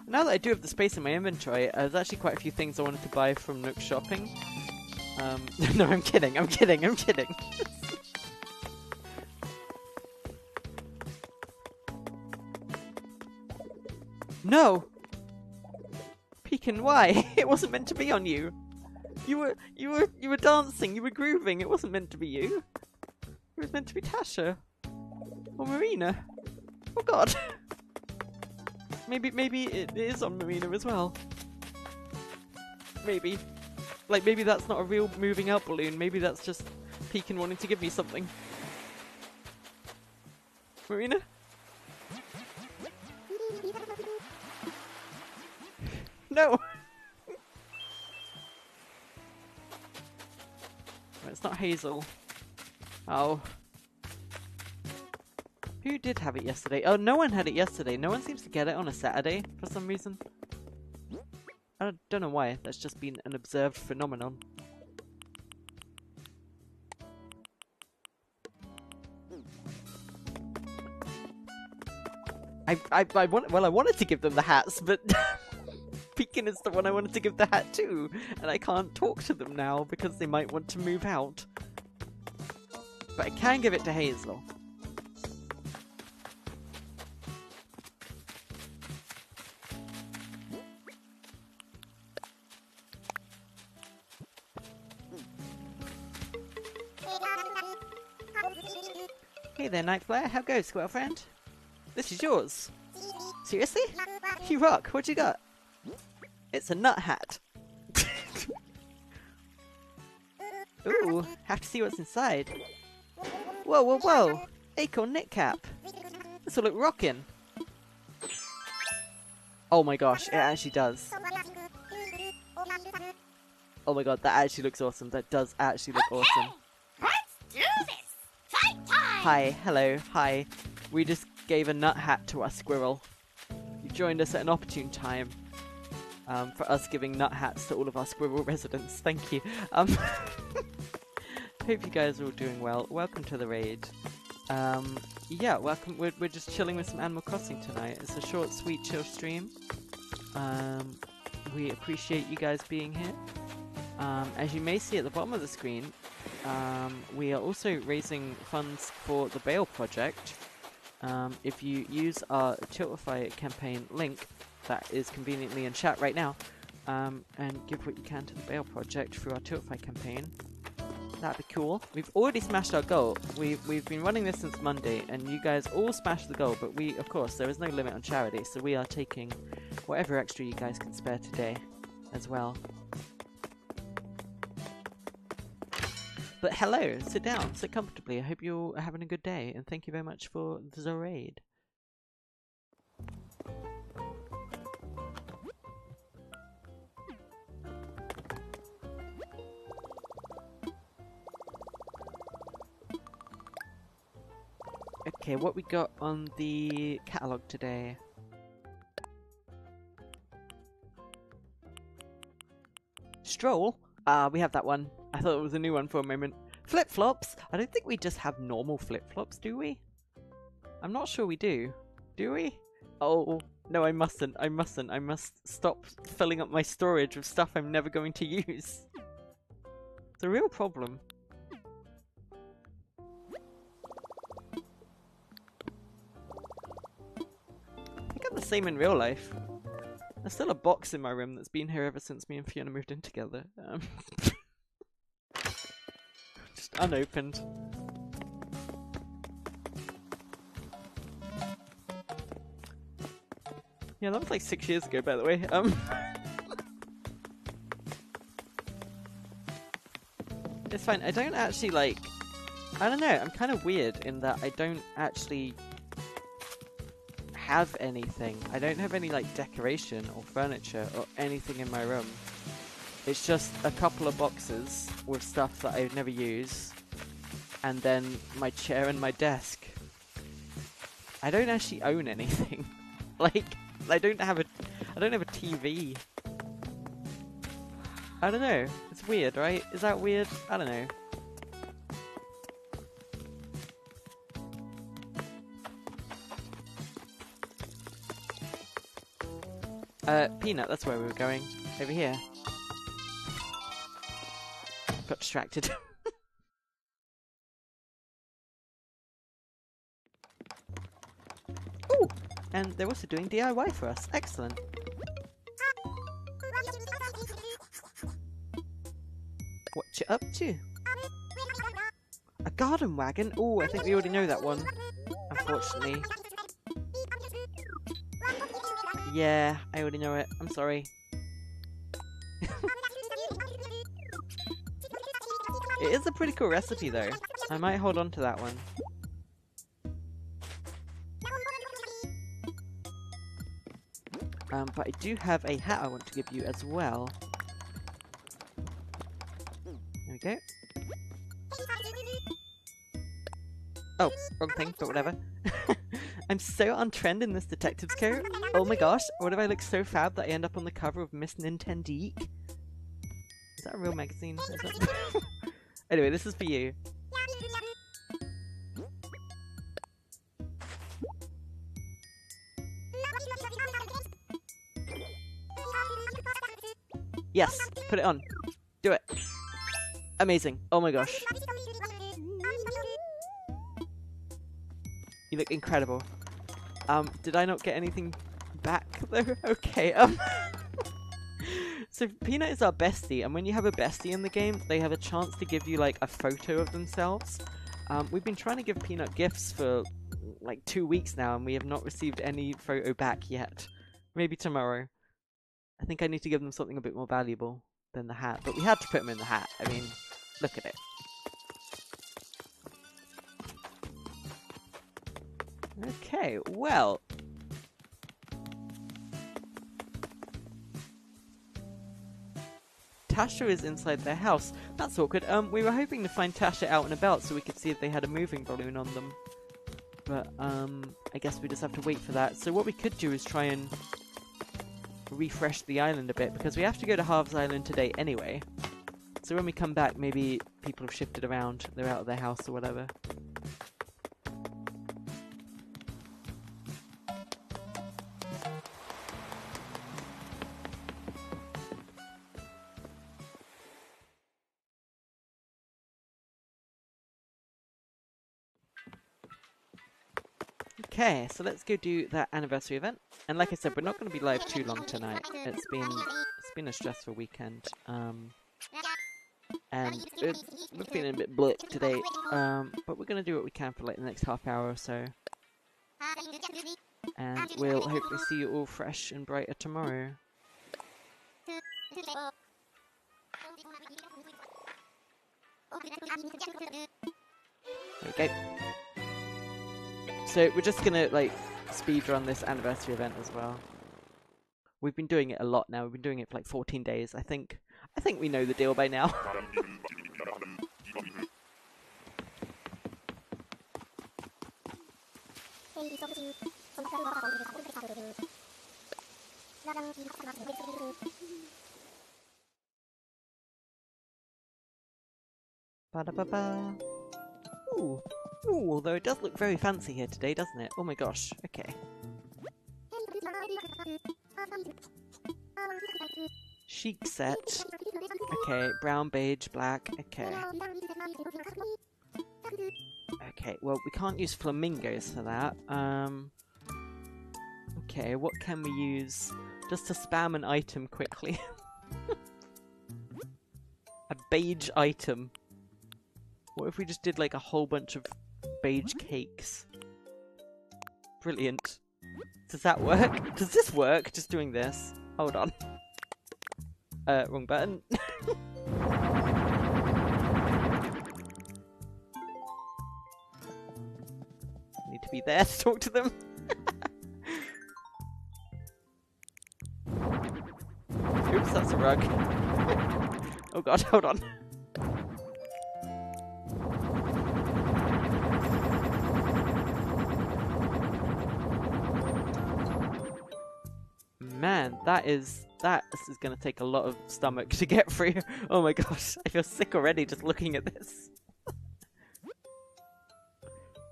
Now that I do have the space in my inventory, uh, there's actually quite a few things I wanted to buy from Nook Shopping. Um, no, I'm kidding, I'm kidding, I'm kidding. No! Pekoe, why? It wasn't meant to be on you. You were, you were, you were dancing, you were grooving, it wasn't meant to be you. It was meant to be Tasha. Or Marina. Oh god. Maybe, maybe it is on Marina as well. Maybe. Like, maybe that's not a real moving out balloon. Maybe that's just Pekoe wanting to give me something. Marina? No! It's not Hazel. Oh. Who did have it yesterday? Oh, no one had it yesterday. No one seems to get it on a Saturday for some reason. I don't know why. That's just been an observed phenomenon. I, I, I want, well, I wanted to give them the hats, but Pekoe is the one I wanted to give the hat to, and I can't talk to them now because they might want to move out. But I can give it to Hazel. Hey there, Nightflare. How goes, squirrel friend? This is yours. Seriously? You rock. What you got? It's a nut hat. Ooh, have to see what's inside. Whoa, whoa, whoa! Acorn knit cap. This will look rockin'. Oh my gosh, it actually does. Oh my god, that actually looks awesome. That does actually look okay. Awesome. Hi, hello, hi. We just gave a nut hat to our squirrel. You joined us at an opportune time um, for us giving nut hats to all of our squirrel residents. Thank you. Um, hope you guys are all doing well. Welcome to the raid. Um, yeah, welcome. We're, we're just chilling with some Animal Crossing tonight. It's a short, sweet, chill stream. Um, we appreciate you guys being here. Um, as you may see at the bottom of the screen, Um, we are also raising funds for the Bail Project. Um, if you use our Tiltify campaign link, that is conveniently in chat right now, um, and give what you can to the Bail Project through our Tiltify campaign, that'd be cool. We've already smashed our goal. We've, we've been running this since Monday, and you guys all smashed the goal, but we, of course, there is no limit on charity, so we are taking whatever extra you guys can spare today as well. But hello, sit down, sit comfortably. I hope you're having a good day, and thank you very much for the raid. Okay, what we got on the catalogue today? Stroll? Ah, uh, we have that one. I thought it was a new one for a moment. Flip-flops? I don't think we just have normal flip-flops, do we? I'm not sure we do. Do we? Oh, no, I mustn't. I mustn't. I must stop filling up my storage with stuff I'm never going to use. It's a real problem. I got the same in real life. There's still a box in my room that's been here ever since me and Fiona moved in together. Um, just unopened. Yeah, that was like six years ago, by the way. Um, it's fine. I don't actually like... I don't know. I'm kind of weird in that I don't actually... have anything. I don't have any like decoration or furniture or anything in my room. It's just a couple of boxes with stuff that I would never use, and then my chair and my desk. I don't actually own anything. Like, I don't have a I don't have a T V. I don't know. It's weird, right? Is that weird? I don't know. Uh, Peanut, that's where we were going. Over here. Got distracted. Ooh! And they're also doing D I Y for us. Excellent. What you up to? A garden wagon? Ooh, I think we already know that one. Unfortunately. Yeah, I already know it. I'm sorry. It is a pretty cool recipe, though. I might hold on to that one. Um, but I do have a hat I want to give you as well. There we go. Oh, wrong thing, but whatever. I'm so on trend in this detective's coat. Oh my gosh, what if I look so fab that I end up on the cover of Miss Nintendique? Is that a real magazine? That... Anyway, this is for you. Yes, put it on. Do it. Amazing. Oh my gosh. You look incredible. Um, did I not get anything back though? Okay, um... So Peanut is our bestie, and when you have a bestie in the game, they have a chance to give you, like, a photo of themselves. Um, we've been trying to give Peanut gifts for, like, two weeks now, and we have not received any photo back yet. Maybe tomorrow. I think I need to give them something a bit more valuable than the hat, but we had to put them in the hat. I mean, look at it. Okay, well. Tasha is inside their house. That's awkward. Um, we were hoping to find Tasha out and about so we could see if they had a moving balloon on them. But, um, I guess we just have to wait for that. So what we could do is try and refresh the island a bit, because we have to go to Harv's Island today anyway. So when we come back, maybe people have shifted around. They're out of their house or whatever. Okay, so let's go do that anniversary event. And like I said, we're not going to be live too long tonight. It's been it's been a stressful weekend. Um, and it's, we've been a bit bleh today. Um, but we're going to do what we can for like the next half hour or so. And we'll hopefully see you all fresh and brighter tomorrow. Okay. So we're just gonna like speedrun this anniversary event as well. We've been doing it a lot now. We've been doing it for like fourteen days. I think I think we know the deal by now. Ba-da-ba-ba. Ooh. Ooh, although it does look very fancy here today, doesn't it? Oh my gosh. Okay. Chic set. Okay, brown, beige, black. Okay. Okay, well, we can't use flamingos for that. Um. Okay, what can we use? Just to spam an item quickly. A beige item. What if we just did like a whole bunch of beige cakes? Brilliant. Does that work? Does this work? Just doing this. Hold on. Uh, wrong button. Need to be there to talk to them. Oops, that's a rug. Oh god, hold on. Man, that is that is going to take a lot of stomach to get through. Oh my gosh, I feel sick already just looking at this.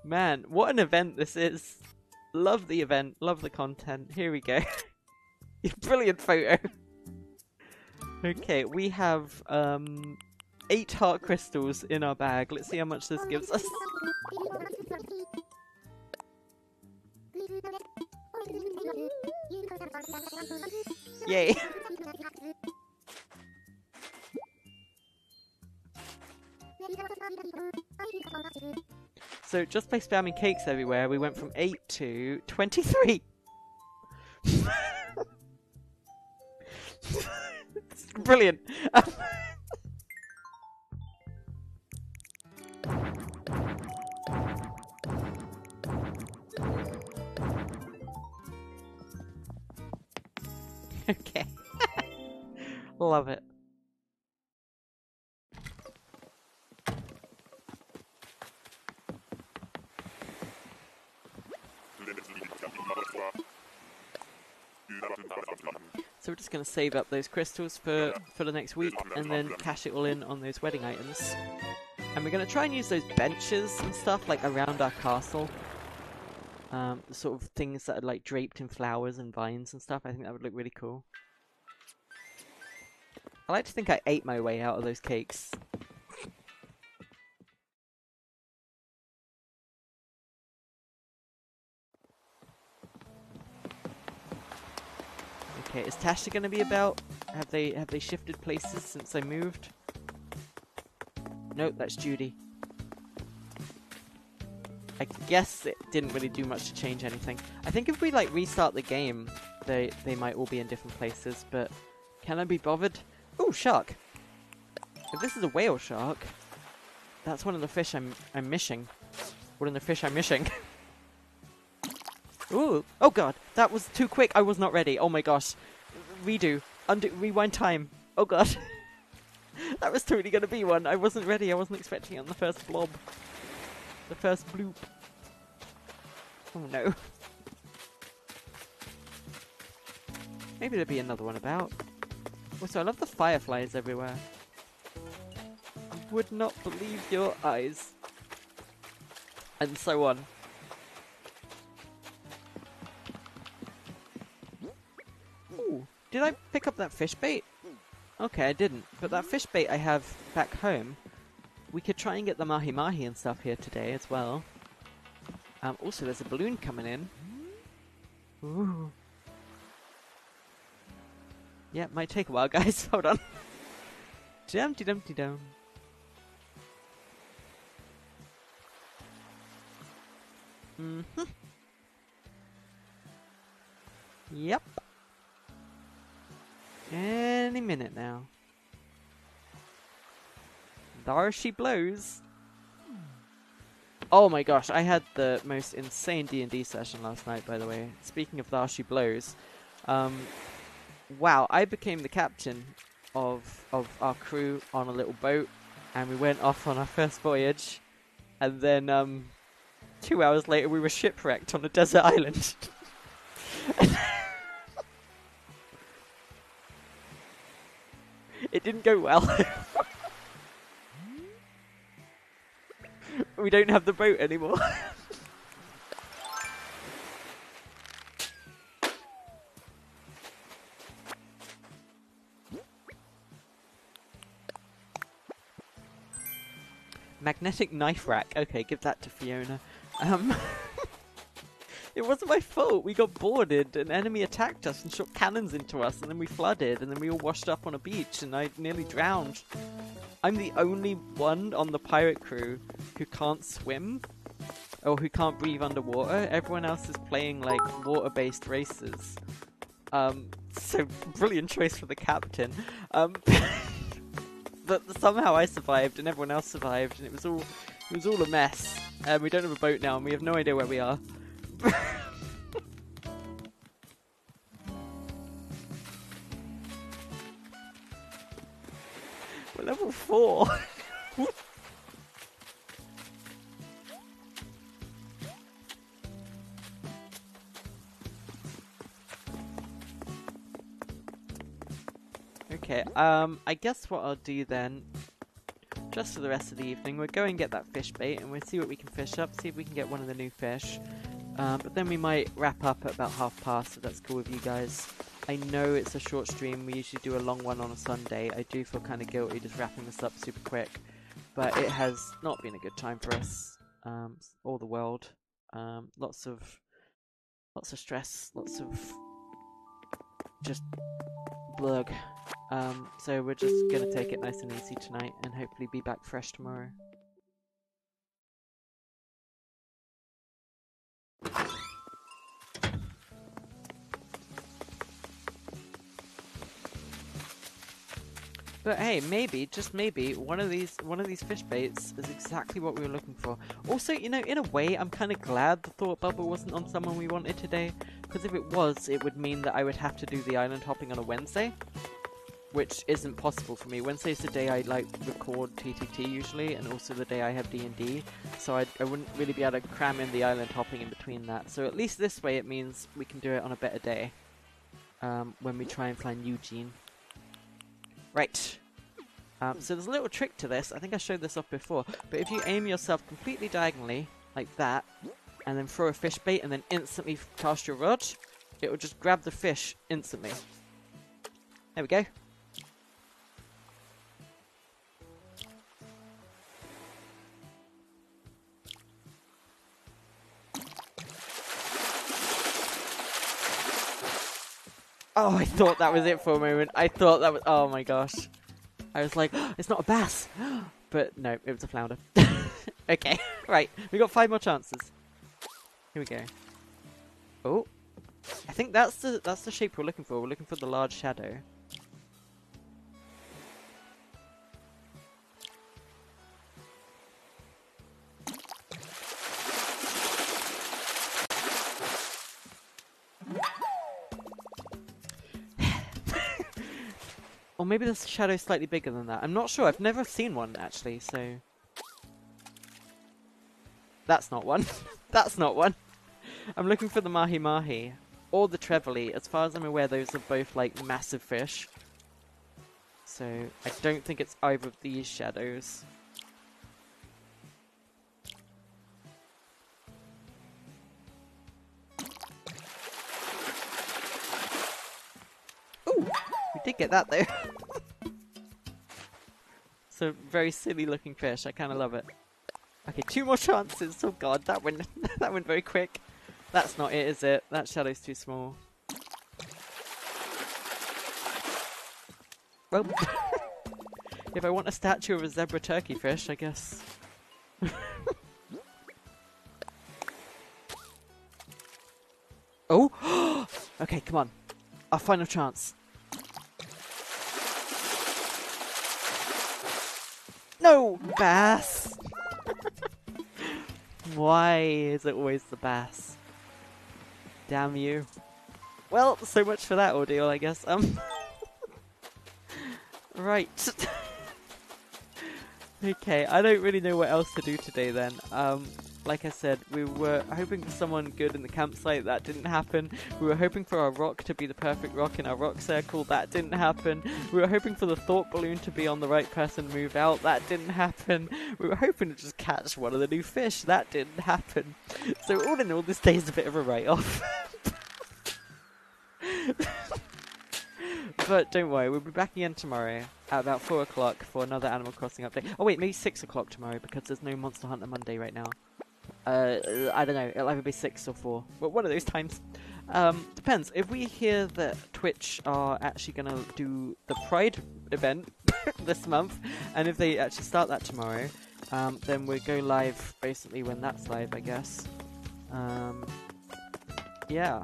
Man, what an event this is. Love the event, love the content. Here we go. Brilliant photo. Okay, we have um, eight heart crystals in our bag. Let's see how much this gives us. Yay! So just by spamming cakes everywhere, we went from eight to twenty-three. Brilliant. Um, okay. Love it. So we're just going to save up those crystals for, for the next week and then cash it all in on those wedding items. And we're going to try and use those benches and stuff like around our castle. Um, the sort of things that are like draped in flowers and vines and stuff. I think that would look really cool. I like to think I ate my way out of those cakes. Okay, is Tasha going to be about? Have they have they shifted places since I moved? Nope, that's Judy. I guess it didn't really do much to change anything. I think if we like restart the game, they they might all be in different places. But can I be bothered? Ooh, shark! If this is a whale shark, that's one of the fish I'm I'm missing. One of the fish I'm missing. Ooh! Oh god! That was too quick! I was not ready! Oh my gosh! Redo! Undo! Rewind time! Oh god! That was totally gonna be one! I wasn't ready! I wasn't expecting it on the first blob! The first bloop! Oh no! Maybe there'll be another one about. Also, I love the fireflies everywhere. I would not believe your eyes! And so on. Did I pick up that fish bait? Okay, I didn't. But that fish bait I have back home, we could try and get the mahi-mahi and stuff here today as well. Um, also, there's a balloon coming in. Ooh. Yeah, it might take a while, guys. Hold on. Dum-de-dum-de-dum. Mm-hmm. Yep. Any minute now. There she blows. Oh my gosh, I had the most insane D and D session last night, by the way. Speaking of there she blows, um, wow, I became the captain of, of our crew on a little boat, and we went off on our first voyage, and then um, two hours later we were shipwrecked on a desert island. It didn't go well. we don't have the boat anymore. Magnetic knife rack. Okay, give that to Fiona. Um, it wasn't my fault. We got boarded. An enemy attacked us and shot cannons into us, and then we flooded, and then we all washed up on a beach, and I nearly drowned. I'm the only one on the pirate crew who can't swim or who can't breathe underwater. Everyone else is playing, like, water-based races. Um, so, brilliant choice for the captain. Um... But somehow I survived, and everyone else survived, and it was all—it was all a mess. And um, we don't have a boat now, and we have no idea where we are. We're level four. Okay, um, I guess what I'll do then, just for the rest of the evening, we'll go and get that fish bait and we'll see what we can fish up, see if we can get one of the new fish. Um, but then we might wrap up at about half past, if that's cool with you guys. I know it's a short stream, we usually do a long one on a Sunday. I do feel kind of guilty just wrapping this up super quick, but it has not been a good time for us, um, or the world. Um, lots of, lots of stress, lots of just blurg. Um, so we're just going to take it nice and easy tonight and hopefully be back fresh tomorrow. But hey, maybe, just maybe, one of these one of these fish baits is exactly what we were looking for. Also, you know, in a way, I'm kind of glad the thought bubble wasn't on someone we wanted today, because if it was, it would mean that I would have to do the island hopping on a Wednesday, which isn't possible for me. Wednesday's the day I, like, record T T T usually, and also the day I have D and D, so I'd, I wouldn't really be able to cram in the island hopping in between that. So at least this way, it means we can do it on a better day, um, when we try and find Eugene. Right, um, so there's a little trick to this. I think I showed this off before, but if you aim yourself completely diagonally, like that, and then throw a fish bait and then instantly cast your rod, it will just grab the fish instantly. There we go. Oh, I thought that was it for a moment. I thought that was... Oh my gosh. I was like, oh, it's not a bass. But no, it was a flounder. Okay, right. We got five more chances. Here we go. Oh. I think that's the that's the shape we're looking for. We're looking for the large shadow. Or maybe the shadow's slightly bigger than that. I'm not sure. I've never seen one, actually, so... That's not one. That's not one. I'm looking for the mahi-mahi. Or the trevally. As far as I'm aware, those are both, like, massive fish. So, I don't think it's either of these shadows. Ooh! We did get that, though. It's a very silly-looking fish. I kind of love it. Okay, two more chances. Oh god, that went that went very quick. That's not it, is it? That shadow's too small. Well, if I want a statue of a zebra turkey fish, I guess. Oh, okay, come on. Our final chance. No! Bass! Why is it always the bass? Damn you. Well, so much for that ordeal, I guess. Um. Right. Okay, I don't really know what else to do today then. Um, Like I said, we were hoping for someone good in the campsite. That didn't happen. We were hoping for our rock to be the perfect rock in our rock circle. That didn't happen. We were hoping for the thought balloon to be on the right person move out. That didn't happen. We were hoping to just catch one of the new fish. That didn't happen. So all in all, this day is a bit of a write-off. But don't worry, we'll be back again tomorrow at about four o'clock for another Animal Crossing update. Oh wait, maybe six o'clock tomorrow because there's no Monster Hunter Monday right now. Uh, I don't know, it'll either be six or four. Well, one of those times. Um, depends. If we hear that Twitch are actually going to do the Pride event this month, and if they actually start that tomorrow, um, then we'll go live basically when that's live, I guess. Um, yeah.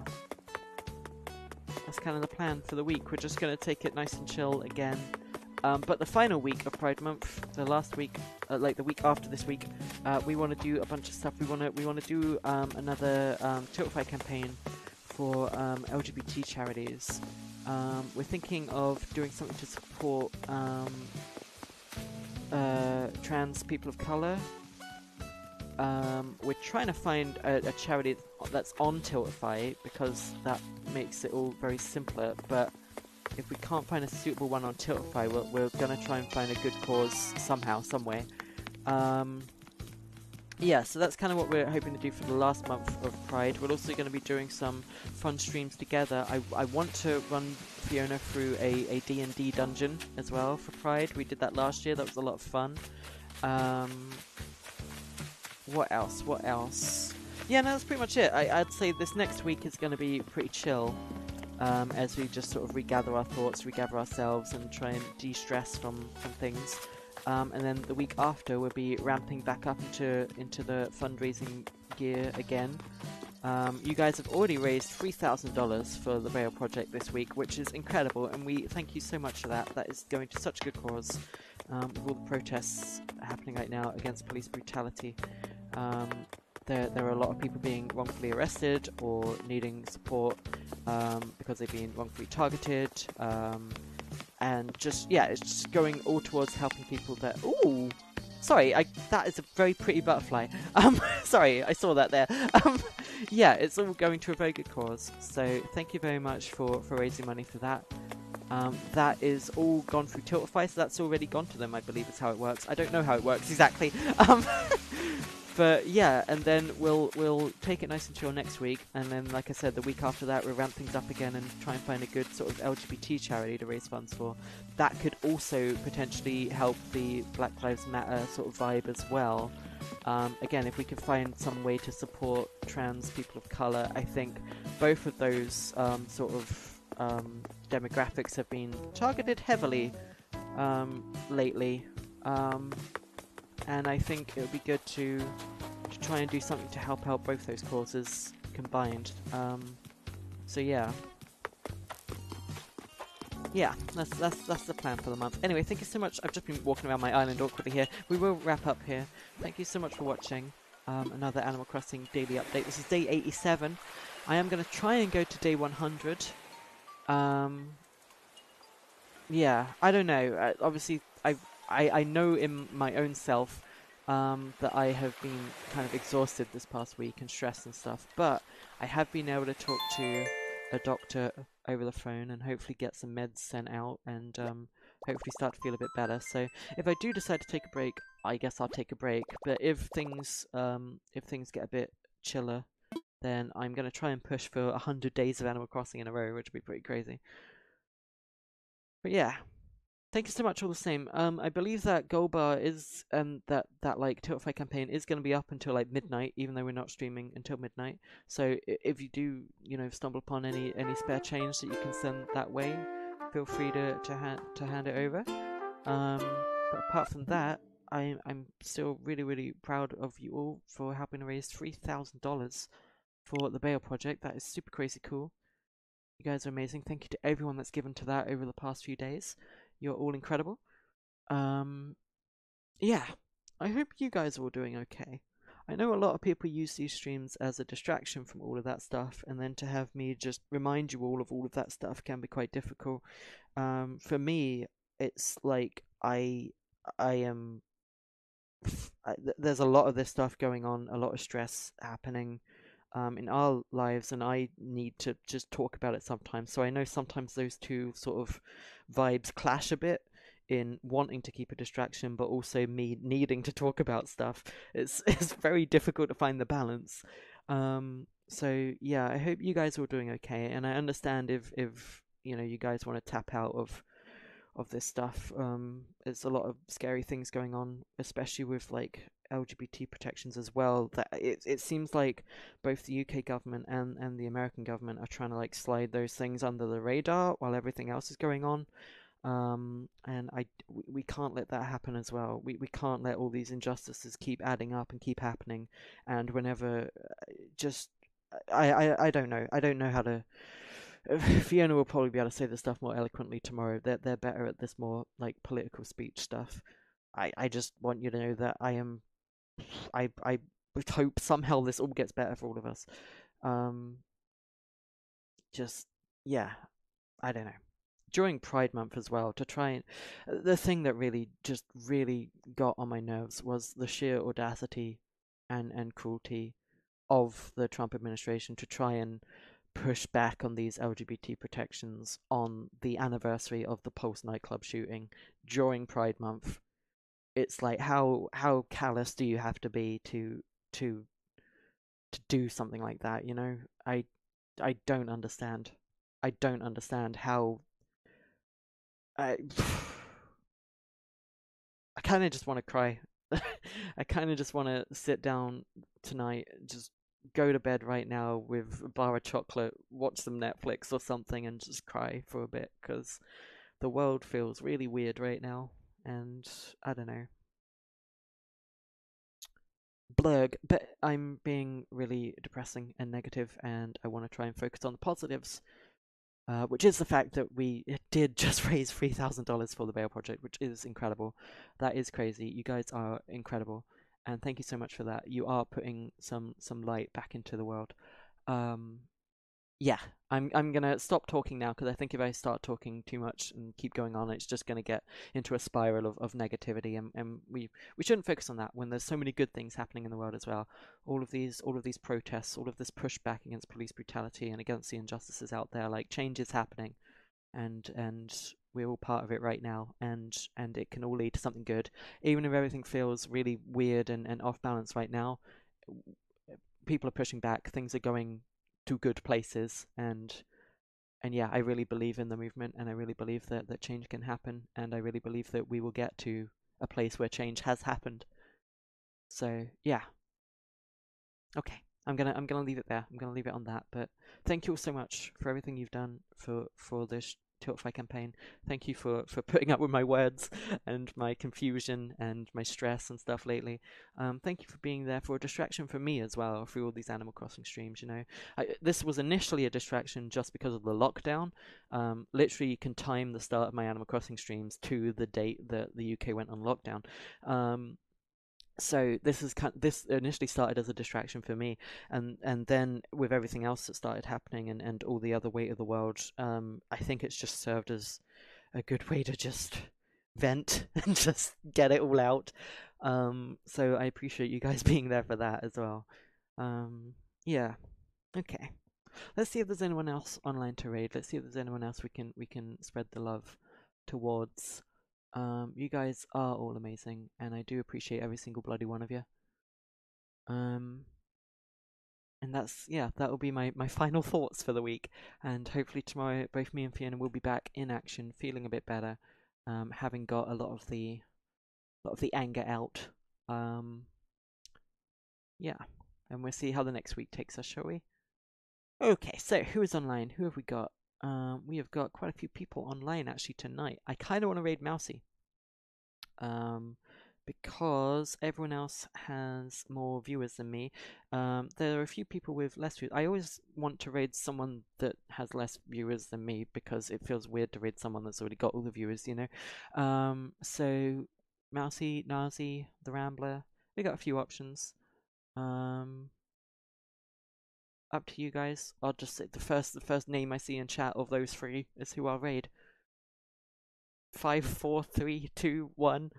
That's kind of the plan for the week. We're just going to take it nice and chill again. Um, but the final week of Pride Month, the last week, uh, like the week after this week, uh, we want to do a bunch of stuff. We want to we want to do um, another um, Tiltify campaign for um, L G B T charities. Um, we're thinking of doing something to support um, uh, trans people of color. Um, we're trying to find a, a charity that's on Tiltify because that makes it all very simpler. But if we can't find a suitable one on Tiltify, we're, we're going to try and find a good cause somehow, some way. Um, yeah, so that's kind of what we're hoping to do for the last month of Pride. We're also going to be doing some fun streams together. I, I want to run Fiona through a D and D dungeon as well for Pride. We did that last year. That was a lot of fun. Um, what else? What else? Yeah, no, that's pretty much it. I, I'd say this next week is going to be pretty chill. Um, as we just sort of regather our thoughts, regather ourselves, and try and de-stress from, from things. Um, and then the week after, we'll be ramping back up into, into the fundraising gear again. Um, you guys have already raised three thousand dollars for the Bail Project this week, which is incredible, and we thank you so much for that. That is going to such a good cause, um, with all the protests happening right now against police brutality. Um, There, there are a lot of people being wrongfully arrested or needing support um, because they've been wrongfully targeted, um, and just yeah, it's just going all towards helping people that. Ooh, sorry, I, that is a very pretty butterfly. Um, sorry, I saw that there. Um, yeah, it's all going to a very good cause. So thank you very much for for raising money for that. Um, that is all gone through Tiltify, so that's already gone to them. I believe is how it works. I don't know how it works exactly. Um, But yeah, and then we'll we'll take it nice and chill next week, and then like I said, the week after that we'll ramp things up again and try and find a good sort of L G B T charity to raise funds for. That could also potentially help the Black Lives Matter sort of vibe as well. Um, again, if we can find some way to support trans people of colour, I think both of those um, sort of um, demographics have been targeted heavily um, lately. Um, And I think it would be good to, to try and do something to help out both those causes combined. Um, so yeah, yeah, that's that's that's the plan for the month. Anyway, thank you so much. I've just been walking around my island awkwardly here. We will wrap up here. Thank you so much for watching um, another Animal Crossing daily update. This is day eighty-seven. I am going to try and go to day one hundred. Um, yeah, I don't know. I, obviously, I've. I, I know in my own self um, that I have been kind of exhausted this past week and stressed and stuff, but I have been able to talk to a doctor over the phone and hopefully get some meds sent out and um, hopefully start to feel a bit better. So if I do decide to take a break, I guess I'll take a break. But if things um, if things get a bit chiller, then I'm going to try and push for one hundred days of Animal Crossing in a row, which would be pretty crazy. But yeah. Thank you so much all the same. Um, I believe that goal bar is, and that, that like, Tiltify campaign is going to be up until, like, midnight, even though we're not streaming until midnight. So if you do, you know, stumble upon any, any spare change that you can send that way, feel free to, to, ha to hand it over. Um, but apart from that, I, I'm still really, really proud of you all for helping to raise three thousand dollars for the Bail Project. That is super crazy cool. You guys are amazing. Thank you to everyone that's given to that over the past few days. You're all incredible. Um, yeah, I hope you guys are all doing okay. I know a lot of people use these streams as a distraction from all of that stuff, and then to have me just remind you all of all of that stuff can be quite difficult. Um, for me, it's like I I am I, th there's a lot of this stuff going on, a lot of stress happening um, in our lives, and I need to just talk about it sometimes. So I know sometimes those two sort of vibes clash a bit in wanting to keep a distraction, but also me needing to talk about stuff. It's, it's very difficult to find the balance. Um, so yeah, I hope you guys are all doing okay. And I understand if, if you know, you guys want to tap out of of this stuff. Um, there's a lot of scary things going on, especially with like L G B T protections as well. That it, it seems like both the U K government and, and the American government are trying to like slide those things under the radar while everything else is going on. Um, and I, we can't let that happen as well. We, we can't let all these injustices keep adding up and keep happening. And whenever just, I, I, I don't know. I don't know how to, Fiona will probably be able to say this stuff more eloquently tomorrow. They're, they're better at this more like political speech stuff. I, I just want you to know that I am, I, I would hope somehow this all gets better for all of us. Um, just, yeah, I don't know. During Pride Month as well, to try and, the thing that really just really got on my nerves was the sheer audacity and, and cruelty of the Trump administration to try and push back on these L G B T protections on the anniversary of the Pulse nightclub shooting during Pride Month. It's like, how how callous do you have to be to to to do something like that, you know? I I don't understand. I don't understand how I, I kind of just want to cry. I kind of just want to sit down tonight, just go to bed right now with a bar of chocolate, watch some Netflix or something, and just cry for a bit, because the world feels really weird right now, and I don't know. Blurg, but I'm being really depressing and negative, and I want to try and focus on the positives. Uh, which is the fact that we did just raise three thousand dollars for the Bail Project, which is incredible. That is crazy. You guys are incredible. And thank you so much for that. You are putting some, some light back into the world. Um, yeah, I'm, I'm going to stop talking now, because I think if I start talking too much and keep going on, it's just going to get into a spiral of, of negativity. And, and we, we shouldn't focus on that when there's so many good things happening in the world as well. All of these, all of these protests, all of this pushback against police brutality and against the injustices out there, like, change is happening, and, and we're all part of it right now. And, and it can all lead to something good. Even if everything feels really weird and, and off balance right now, people are pushing back. Things are going to good places, and and yeah, I really believe in the movement, and I really believe that that change can happen, and I really believe that we will get to a place where change has happened. So yeah, okay, I'm gonna I'm gonna leave it there. I'm gonna leave it on that. But thank you all so much for everything you've done for for this Tiltify campaign. Thank you for for putting up with my words and my confusion and my stress and stuff lately. Um thank you for being there for a distraction for me as well through all these Animal Crossing streams. You know, I, this was initially a distraction just because of the lockdown. Um literally, you can time the start of my Animal Crossing streams to the date that the U K went on lockdown. um So this is kind of, this initially started as a distraction for me, and and then with everything else that started happening and and all the other weight of the world, um, I think it's just served as a good way to just vent and just get it all out. Um, so I appreciate you guys being there for that as well. Um, yeah, okay. Let's see if there's anyone else online to raid. Let's see if there's anyone else we can we can spread the love towards. Um, you guys are all amazing, and I do appreciate every single bloody one of you. Um, and that's, yeah, that'll be my, my final thoughts for the week, and hopefully tomorrow both me and Fiona will be back in action, feeling a bit better, um, having got a lot of the, lot of the anger out. Um, yeah, and we'll see how the next week takes us, shall we? Okay, so who is online? Who have we got? Um, we have got quite a few people online actually tonight. I kind of want to raid Mousy, um, because everyone else has more viewers than me. Um, there are a few people with less viewers. I always want to raid someone that has less viewers than me, because it feels weird to raid someone that's already got all the viewers, you know. Um, so Mousy, Nasi, The Rambler, we got a few options. Um... Up to you guys. I'll just say the first the first name I see in chat of those three is who I'll raid. Five, four, three, two, one.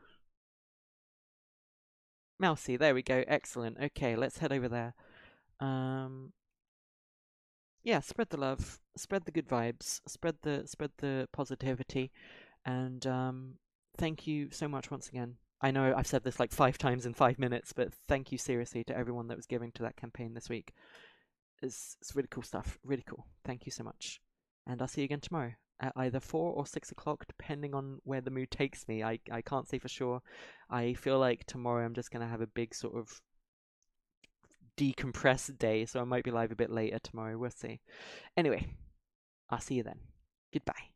Mousy, there we go. Excellent. Okay, let's head over there. Um, yeah, spread the love, spread the good vibes, spread the spread the positivity, and um, thank you so much once again. I know I've said this like five times in five minutes, but thank you seriously to everyone that was giving to that campaign this week. It's, it's really cool stuff. Really cool. Thank you so much. And I'll see you again tomorrow at either four or six o'clock, depending on where the mood takes me. I, I can't say for sure. I feel like tomorrow I'm just going to have a big sort of decompressed day, so I might be live a bit later tomorrow. We'll see. Anyway, I'll see you then. Goodbye.